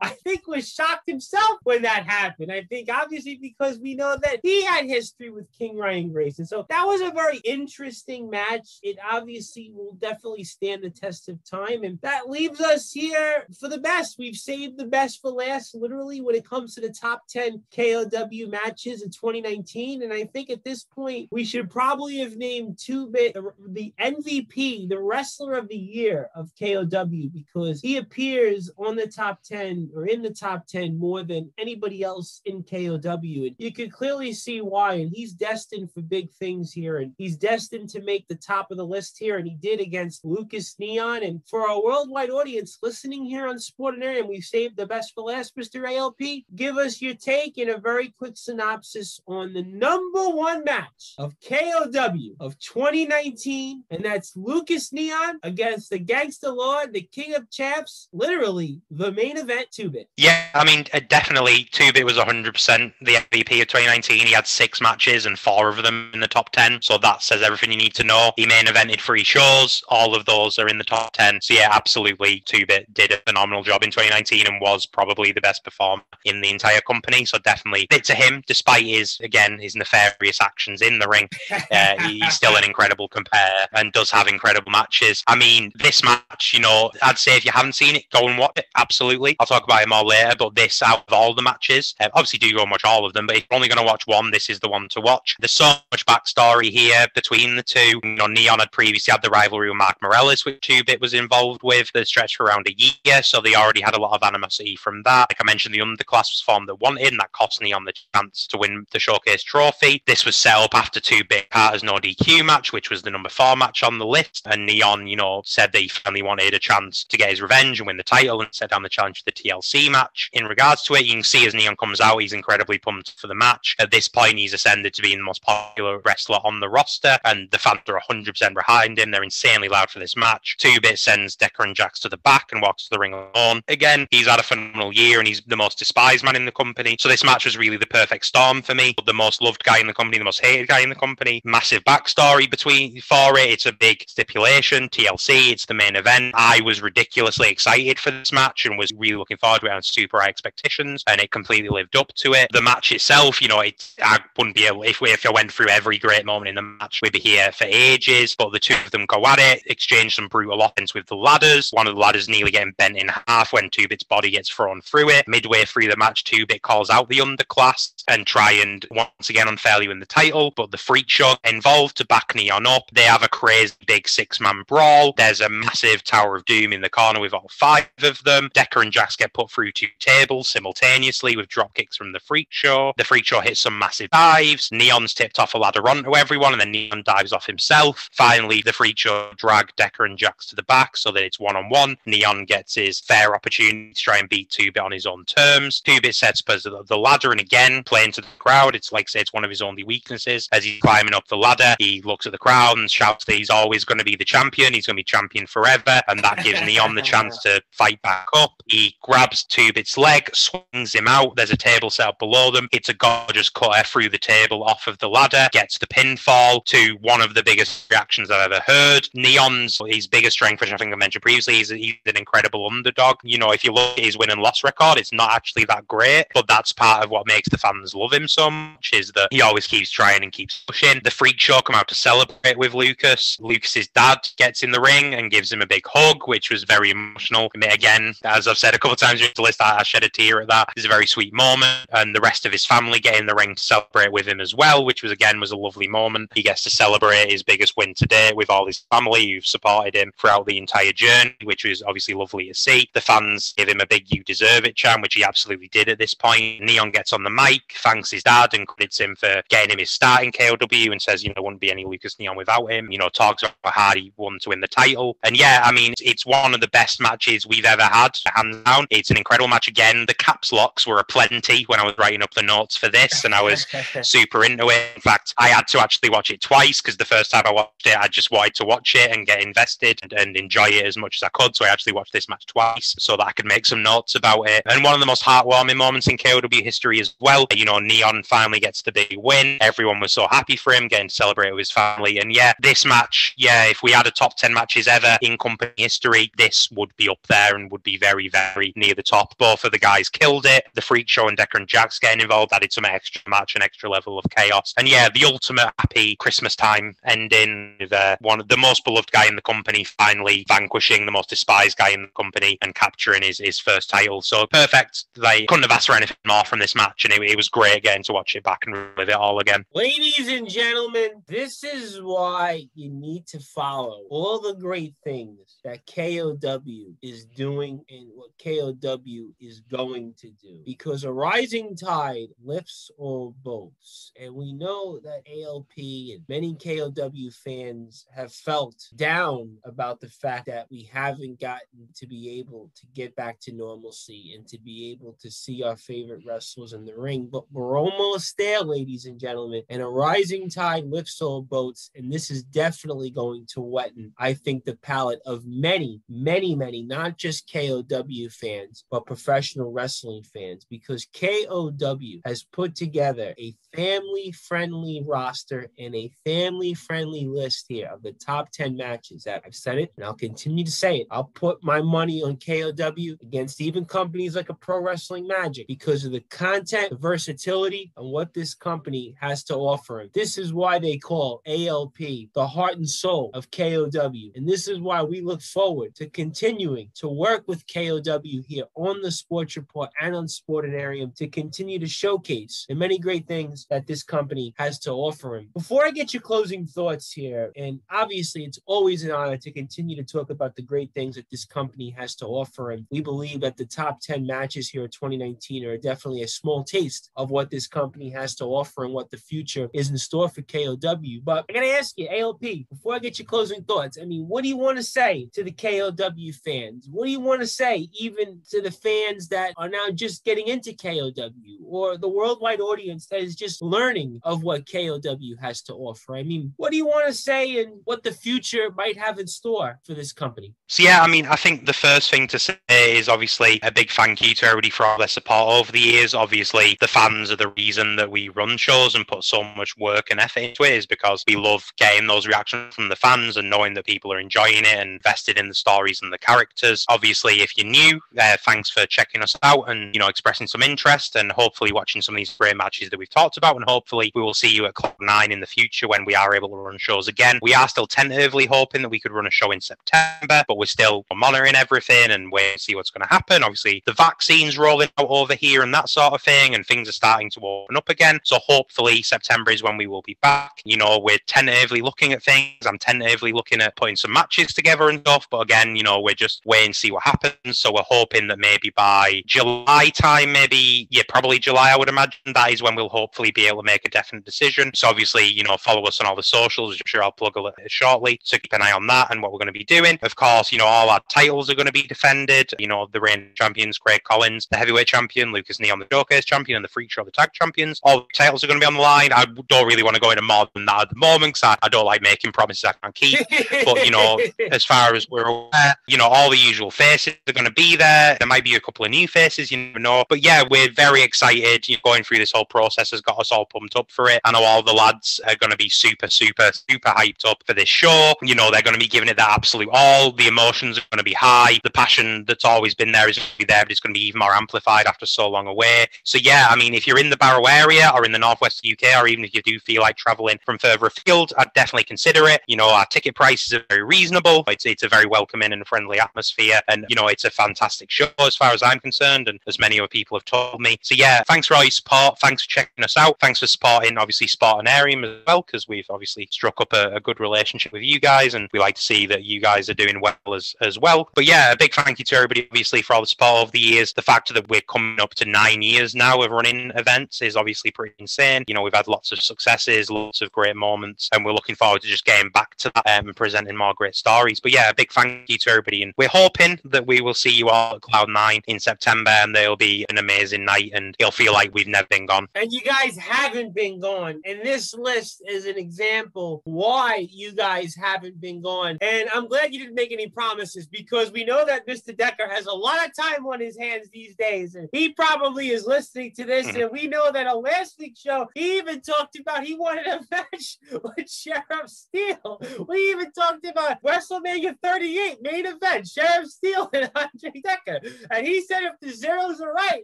I think was shocked himself when that happened. I think obviously because we know that he had history with King Ryan Grayson. So that was a very interesting match. It obviously will definitely stand the test of time. And that leaves us here for the best. We've saved the best for last, literally, when it comes to the top ten K O W matches in twenty nineteen. And I think at this point, we should probably have named Two-Bit the, the M V P, the wrestler of the year of K O W, because he appears on the top ten or in the top ten more than anybody else in K O W, and you can clearly see why. And he's destined for big things here, and he's destined to make the top of the list here, and he did against Lucas Neon. And for our worldwide audience listening here on Sportanarium, we've saved the best for last. Mister A L P, give us your take in a very quick synopsis on the number one match of K O W of twenty nineteen, and that's Lucas Neon against the Gangster Lord, the King of Chaps, literally the main event, Two-Bit. Yeah, I mean, uh, definitely Two-Bit was one hundred percent the M V P of twenty nineteen. He had six matches and four of them in the top ten, so that says everything you need to know. He main evented three shows. All of those are in the top ten. So yeah, absolutely, Two-Bit did a phenomenal job in twenty nineteen and was probably the best performer in the entire company. So definitely bit to him, despite his, again, his nefarious actions in the ring. Uh, he's still an incredible compare and does have incredible matches. I mean, this match, you know, I'd say if you haven't seen it, go and watch it. Absolutely. I'll talk about it more later, but this, out of all the matches, uh, obviously do go and watch all of them, but if you're only going to watch one, this is the one to watch. There's so much backstory here between the two. You know, Neon had previously had the rivalry with Mark Morales, which Two-Bit was involved with, the stretch for around a year, so they already had a lot of animosity from that. Like I mentioned, the underclass was formed that wanted, and that cost Neon the chance to win the Showcase Trophy. This was set up after Two-Bit Carter's No D Q match, which was the number four match on the list, and Neon, you know, said that he finally wanted a chance to get his revenge and win the title, and set down the challenge for the T L C match. In regards to it, you can see as Neon comes out, he's incredibly pumped for the match. At this point, he's ascended to being the most popular wrestler on the roster, and the fans are one hundred percent behind him. They're insanely loud for this match. Two-Bit sends Dekker and Jax to the back and walks to the ring alone. Again, he's had a phenomenal year, and he's the most despised man in the company. So this match was really the perfect storm for me. But the most loved guy in the company, the most hated guy in the company. Massive backstory between for it. It's a big stipulation. T L C, it's the main event. I was ridiculously excited for this match and was really looking forward to it. I was super high expectations, and it completely lived up to it. The match itself, you know, it, I wouldn't be able, if, we, if I went through every great moment in the match, we'd be here for ages, but the two of them go at it, exchange some brutal offense with the ladders. One of the ladders nearly getting bent in half when Two-Bit's body gets thrown through it. Midway through the match, Two-Bit calls out the underclass and try and once again unfairly win the title, but the Freak Show involved to back Neon up. They have a crazy big six-man brawl. There's a massive Tower of Doom in the corner with all five of them. Dekker and Jax get put through two tables simultaneously with drop kicks from the Freak Show. The Freak Show hits some massive dives. Neon's tipped off a ladder onto everyone, and then Neon dives off himself. Finally, the Freak Show drag Dekker and Jax to the back so that it's one-on-one. Neon gets his fair opportunity to try and beat Two-Bit on his own terms. Two-Bit sets the ladder, and again, playing to the crowd. It's like, say, it's one of his only weaknesses. As he's climbing up the ladder, he looks at the crowd and shouts that he's always going to be the champion. He's going to be champion forever, and that gives Neon the chance to fight back up. He grabs Two-Bit's leg, swings him out. There's a table set up below them. It's a gorgeous cutter through the table off of the ladder. Gets the pinfall to one of the biggest reactions I've ever heard. Neon's, his biggest strength, which I think I mentioned previously, is he's an incredible underdog. You know, if you look at his win and loss record, it's not actually that great, but that's part of what makes the fans love him so much, is that he always keeps trying and keeps pushing. The Freak Show come out to celebrate with Lucas. Lucas's dad gets in the ring and gives him a big hug, which was very emotional. I mean, again, as I've said a couple of times during the list, I, I shed a tear at that. It's a very sweet moment, and the rest of his family get in the ring to celebrate with him as well, which was, again, was a lovely moment. He gets to celebrate his biggest win to date with all his family who've supported him throughout the entire journey, which was obviously lovely to see. The fans give him a big "You deserve it" chant, which he absolutely did at this point. Neon gets on the mic, thanks his dad and credits him for getting him his start in K O W, and says, you know, there wouldn't be any Lucas Neon without him. You know, talks about how hard he won to win the title. And yeah, I mean, it's one of the best matches we've ever had, hands down. It's an incredible match. Again, the caps locks were aplenty when I was writing up the notes for this, and I was super into it. In fact, I had to actually watch it twice, because the first time I watched it, I just wanted to watch it and get invested and, and enjoy it as much as I could. So I actually watched this match twice so that I could make some notes about it. And one of the most heartwarming moments in K O W history as well. You know, Neon finally gets the big win. Everyone was so happy for him, getting to celebrate with his family. And yeah, this match, yeah, if we had a top ten matches ever in company history, this would be up there and would be very, very near the top. Both of the guys killed it. The Freak Show and Dekker and Jax getting involved added some extra match, an extra level of chaos. And yeah, the ultimate happy Christmas time ending with uh, one of the most beloved guy in the company finally vanquishing the most despised guy in the company and capturing his, his first title. So perfect. They couldn't have asked for anything more from this match, and it, it was great getting to watch it back and relive it all again. Ladies and gentlemen, this is why you need to follow all the great things that K O W is doing and what K O W is going to do, because a rising tide lifts all boats. And we know that A L P and many K O W fans have felt down about the fact that we haven't gotten to be able to get back to normalcy and to be able to see our favorite wrestlers in the ring. But we're almost there, ladies and gentlemen. And a rising tide lifts all boats. And this is definitely going to wetten, I think, the palate of many, many, many, not just K O W fans, but professional wrestling fans, because K O W has put together a family-friendly roster and a family-friendly list here of the top ten matches that I've said it, and I'll continue to say it. I'll put my money on K O W against even companies like a Pro Wrestling Magic because of the content, the versatility, and what this company has to offer. This is why they call A L P the heart and soul of K O W, and this is why we look forward to continuing to work with K O W here on the Sports Report and on Sportanarium to continue to showcase the many great things that this company has to offer him. Before I get your closing thoughts here, and obviously it's always an honor to continue to talk about the great things that this company has to offer him. We believe that the top ten matches here of twenty nineteen are definitely a small taste of what this company has to offer and what the future is in store for K O W. But I'm going to ask you, A L P, before I get your closing thoughts, I mean, what do you want to say to the K O W fans? What do you want to say even to the fans that are now just getting into K O W, or the worldwide audience that is just learning of what K O W has to offer? I mean, what do you want to say and what the future might have in store for this company? So yeah, I mean, I think the first thing to say is obviously a big thank you to everybody for all their support over the years. Obviously, the fans are the reason that we run shows and put so much work and effort into it, is because we love getting those reactions from the fans and knowing that people are enjoying it and invested in the stories and the characters. Obviously, if you're new, uh, thanks for for checking us out and, you know, expressing some interest and hopefully watching some of these great matches that we've talked about. And hopefully we will see you at Cloud Nine in the future when we are able to run shows again. We are still tentatively hoping that we could run a show in September, but we're still monitoring everything and wait and see what's going to happen. Obviously, the vaccine's rolling out over here and that sort of thing, and things are starting to open up again. So hopefully September is when we will be back. You know, we're tentatively looking at things. I'm tentatively looking at putting some matches together and stuff. But again, you know, we're just waiting and see what happens. So we're hoping that maybe by July time, maybe, yeah, probably July, I would imagine, that is when we'll hopefully be able to make a definite decision. So obviously, you know, follow us on all the socials. I'm sure I'll plug a little shortly. So keep an eye on that and what we're going to be doing. Of course, you know, all our titles are going to be defended. You know, the reigning champions, Craig Collins, the heavyweight champion, Lucas Neon, the showcase champion, and the Freak Show, the tag champions. All the titles are going to be on the line. I don't really want to go into more than that at the moment because I, I don't like making promises I can't keep. But, you know, as far as we're aware, you know, all the usual faces are going to be there. There might be a couple of new faces, you never know. But yeah, we're very excited. You know, going through this whole process has got us all pumped up for it. I know all the lads are going to be super, super, super hyped up for this show. You know, they're going to be giving it their absolute all. The emotions are going to be high. The passion that's always been there is going to be there, but it's going to be even more amplified after so long away. So yeah, I mean, if you're in the Barrow area or in the northwest U K, or even if you do feel like travelling from further afield, I'd definitely consider it. You know, our ticket prices are very reasonable. It's, it's a very welcoming and friendly atmosphere, and you know, it's a fantastic show as far as I'm concerned, and as many other people have told me. So yeah, thanks for all your support, thanks for checking us out, thanks for supporting obviously Sportanarium as well, because we've obviously struck up a, a good relationship with you guys, and we like to see that you guys are doing well as, as well. But yeah, a big thank you to everybody obviously for all the support over the years. The fact that we're coming up to nine years now of running events is obviously pretty insane. You know, we've had lots of successes, lots of great moments, and we're looking forward to just getting back to that um, and presenting more great stories. But yeah, a big thank you to everybody, and we're hoping that we will see you all at Cloud Nine in September, and there'll be an amazing night, and it'll feel like we've never been gone. And you guys haven't been gone, and this list is an example why you guys haven't been gone. And I'm glad you didn't make any promises, because we know that Mister Dekker has a lot of time on his hands these days, and he probably is listening to this. Mm. And we know that on last week's show, he even talked about he wanted a match with Sheriff Steele. We even talked about WrestleMania thirty-eight main event, Sheriff Steele and Andre Dekker. And he said if the zeros are right,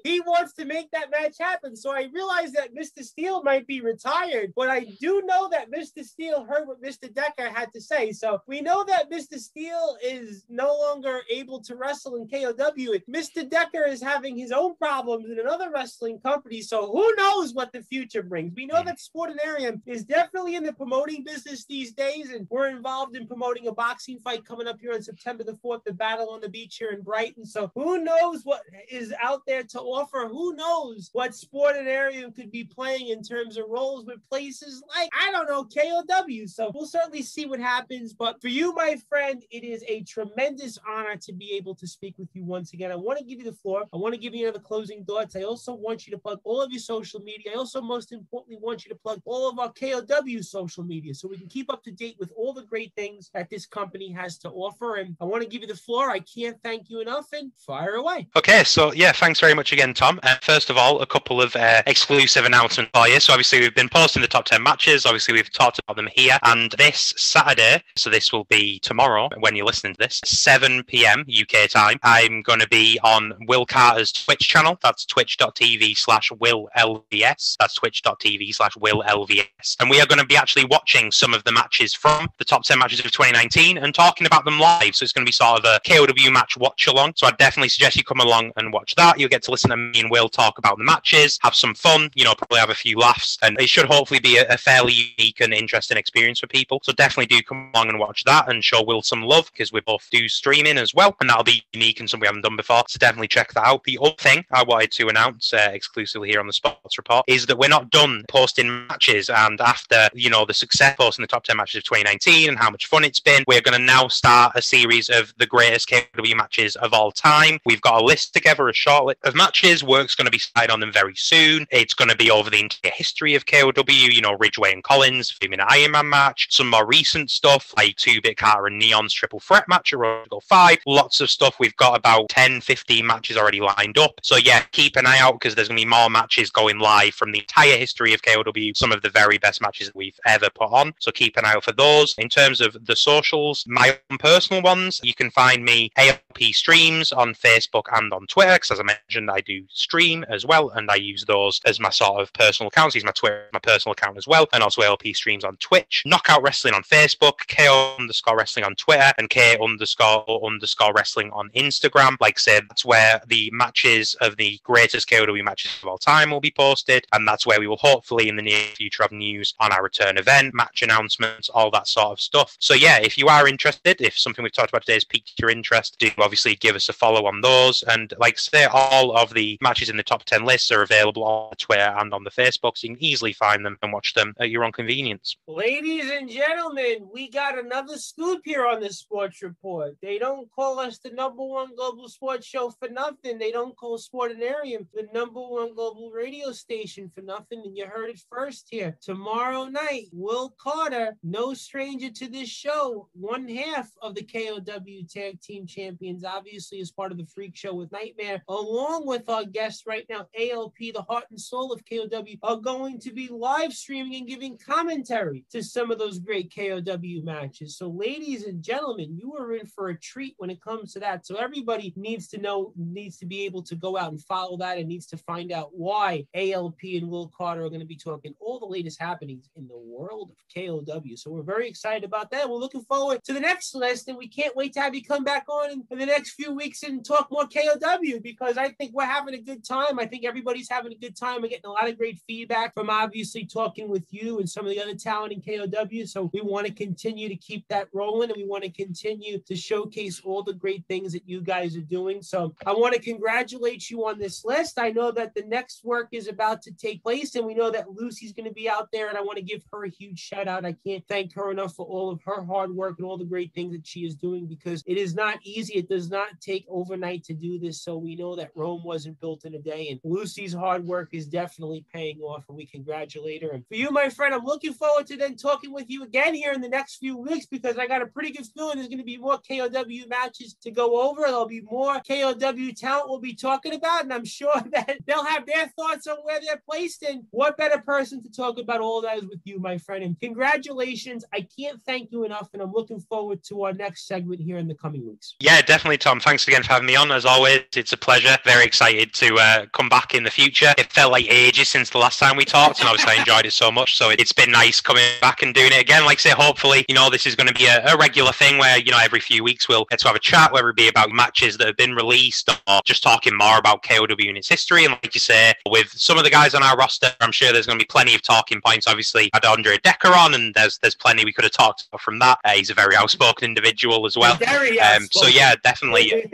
he wants to make that match happen. So I realize that Mister Steele might be retired, but I do know that Mister Steele heard what Mister Dekker had to say. So we know that Mister Steele is no longer able to wrestle in K O W. Mister Dekker is having his own problems in another wrestling company. So who knows what the future brings? We know that Sportanarium is definitely in the promoting business these days, and we're involved in promoting a boxing fight coming up here on September the fourth, the Battle on the Beach here in Brighton. So who knows what is out there to offer? Who knows what Sportanarium could be playing in terms of roles with places like, I don't know, K O W. So we'll certainly see what happens. But for you, my friend, it is a tremendous honor to be able to speak with you once again. I want to give you the floor. I want to give you another closing thoughts. I also want you to plug all of your social media. I also, most importantly, want you to plug all of our K O W social media so we can keep up to date with all the great things that this company has to offer. And I want to give you the floor. I can't thank you enough, and fire away. Okay, so yeah, thanks very much again, Tom. Uh, first of all, a couple of uh, exclusive announcements for you. So obviously we've been posting the top ten matches. Obviously we've talked about them here, and this Saturday, so this will be tomorrow when you're listening to this, seven p.m. U K time, I'm going to be on Will Carter's Twitch channel. That's twitch dot t v slash Will L V S. That's twitch dot t v slash Will L V S. And we are going to be actually watching some of the matches from the top ten matches of twenty nineteen and talking about them live. So it's going to be sort of a K O W match watch along. So I definitely suggest you come along and watch that. You'll get to listen to me and Will talk about the matches, have some fun, you know, probably have a few laughs, and it should hopefully be a, a fairly unique and interesting experience for people. So definitely do come along and watch that and show Will some love, because we both do streaming as well, and that'll be unique and something we haven't done before. So definitely check that out. The other thing I wanted to announce uh, exclusively here on the Sports Report is that we're not done posting matches, and after, you know, the success posting the top ten matches of twenty nineteen and how much fun it's been, we're going to now start a series of the greatest K O W matches of all time. We've got a list together, a short list of matches. Work's going to be started on them very soon. It's going to be over the entire history of K O W, you know, Ridgeway and Collins, three-minute Iron Man match, some more recent stuff like Two-bit Carter and Neon's triple threat match, a road to go five, lots of stuff. We've got about ten, fifteen matches already lined up. So yeah, keep an eye out, because there's going to be more matches going live from the entire history of K O W, some of the very best matches that we've ever put on. So keep an eye out for those. In terms of the socials, my own personal ones, you can find me A L P Streams on Facebook and on Twitter, because as I mentioned, I do stream as well, and I use those as my sort of personal accounts. I use my Twitter, my personal account as well, and also A L P streams on Twitch, Knockout Wrestling on Facebook, K O underscore wrestling on Twitter, and K underscore underscore wrestling on Instagram. Like I said, that's where the matches of the greatest K O W matches of all time will be posted, and that's where we will hopefully in the near future have news on our return event, match announcements, all that sort of stuff. So yeah, if you are interested, if something we've talked about today has piqued your interest, do obviously give us a follow on those. And like I say, all of the matches in the top ten lists are available on Twitter and on the Facebook, so you can easily find them and watch them at your own convenience. Ladies and gentlemen, we got another scoop here on the Sports Report. They don't call us the number one global sports show for nothing. They don't call Sportanarium the number one global radio station for nothing, and you heard it first here. Tomorrow night, Will Carter, no stranger to this show, one half of the K O W Tag Team Champions, obviously as part of the Freak Show with Nightmare, along with our guest right now, A L P, the heart and soul of K O W, are going to be live streaming and giving commentary to some of those great K O W matches. So ladies and gentlemen, you are in for a treat when it comes to that. So everybody needs to know, needs to be able to go out and follow that, and needs to find out why A L P and Will Carter are going to be talking all the latest happenings in the world of K O W. So we're very excited about that. We're looking forward to the next list, and we can't wait to have you come back on in the next few weeks and talk more K O W, because I think we're having a good time. I think everybody's having a good time. We're getting a lot of great feedback from obviously talking with you and some of the other talent in K O W. So we want to continue to keep that rolling, and we want to continue to showcase all the great things that you guys are doing. So I want to congratulate you on this list. I know that the next work is about to take place, and we know that Lucy's going to be out there, and I want to give her a huge shout out. I can't thank her enough for all of her hard work and all the great things that she is doing, because it is not easy. It does not take overnight to do this. So we know that Rome wasn't built in a day, and Lucy's hard work is definitely paying off, and we congratulate her. And for you, my friend, I'm looking forward to then talking with you again here in the next few weeks, because I got a pretty good feeling there's going to be more K O W matches to go over. There'll be more K O W talent we'll be talking about, and I'm sure that they'll have their thoughts on where they're placed, and what better person to talk about all that is with you, my friend. And congratulations. I can't thank you enough, and I'm looking forward to our next segment here in the coming weeks. Yeah, definitely, Tom. Thanks again for having me on. As always, it's a pleasure. Very excited to uh, come back in the future. It felt like ages since the last time we talked, and obviously I enjoyed it so much, so it's been nice coming back and doing it again. Like I say, hopefully, you know, this is going to be a, a regular thing where, you know, every few weeks we'll get to have a chat, whether it be about matches that have been released or just talking more about K O W and its history. And like you say, with some of the guys on our roster, I'm sure there's going to be plenty of talking points. Obviously, I had Andre Dekker on, and there's there's plenty we could have talked about from that. Uh, he's a very outspoken individual as well. Very um, outspoken. So yeah, definitely.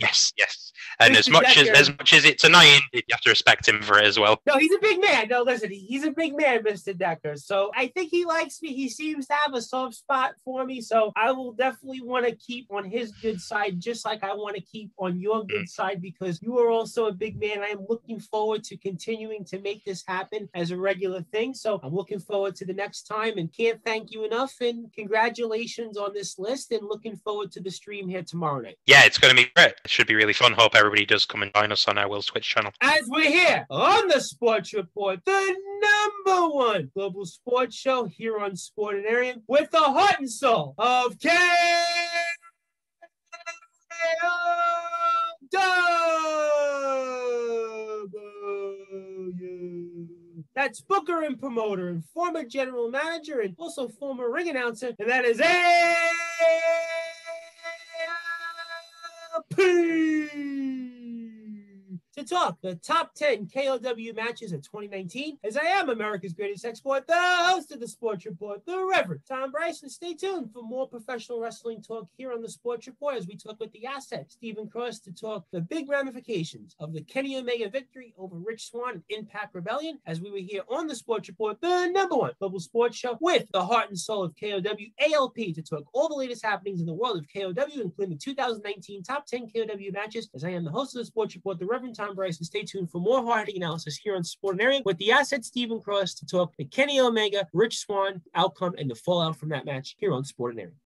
yes, yes. And as much as, as much as it's annoying, you have to respect him for it as well. No, he's a big man. No, listen, he's a big man, Mister Dekker. So I think he likes me. He seems to have a soft spot for me. So I will definitely want to keep on his good side, just like I want to keep on your good mm. side, because you are also a big man. I am looking forward to continuing to make this happen as a regular thing. So I'm looking forward to the next time, and can't thank you enough. And congratulations on this list, and looking forward to the stream here tomorrow night. Yeah, it's going to be great. It should be really fun. Hope everybody does come and join us on our Will Twitch channel. As we're here on the Sports Report, the number one global sports show here on Sportanarium, with the heart and soul of K O W. That's booker and promoter and former general manager and also former ring announcer, and that is A L P. To talk the top ten K O W matches of twenty nineteen, as I am America's greatest export, the host of the Sports Report, the Reverend Tom Bryce. And stay tuned for more professional wrestling talk here on the Sports Report, as we talk with the asset, Stephen Cross, to talk the big ramifications of the Kenny Omega victory over Rich Swann and Impact Rebellion, as we were here on the Sports Report, the number one global sports show with the heart and soul of K O W, A L P, to talk all the latest happenings in the world of K O W, including the two thousand nineteen top ten K O W matches, as I am the host of the Sports Report, the Reverend Tom Bryce. And stay tuned for more hard-hitting analysis here on Sportanarium with the asset Stephen Cross, to talk the Kenny Omega Rich Swann outcome and the fallout from that match here on Sportanarium.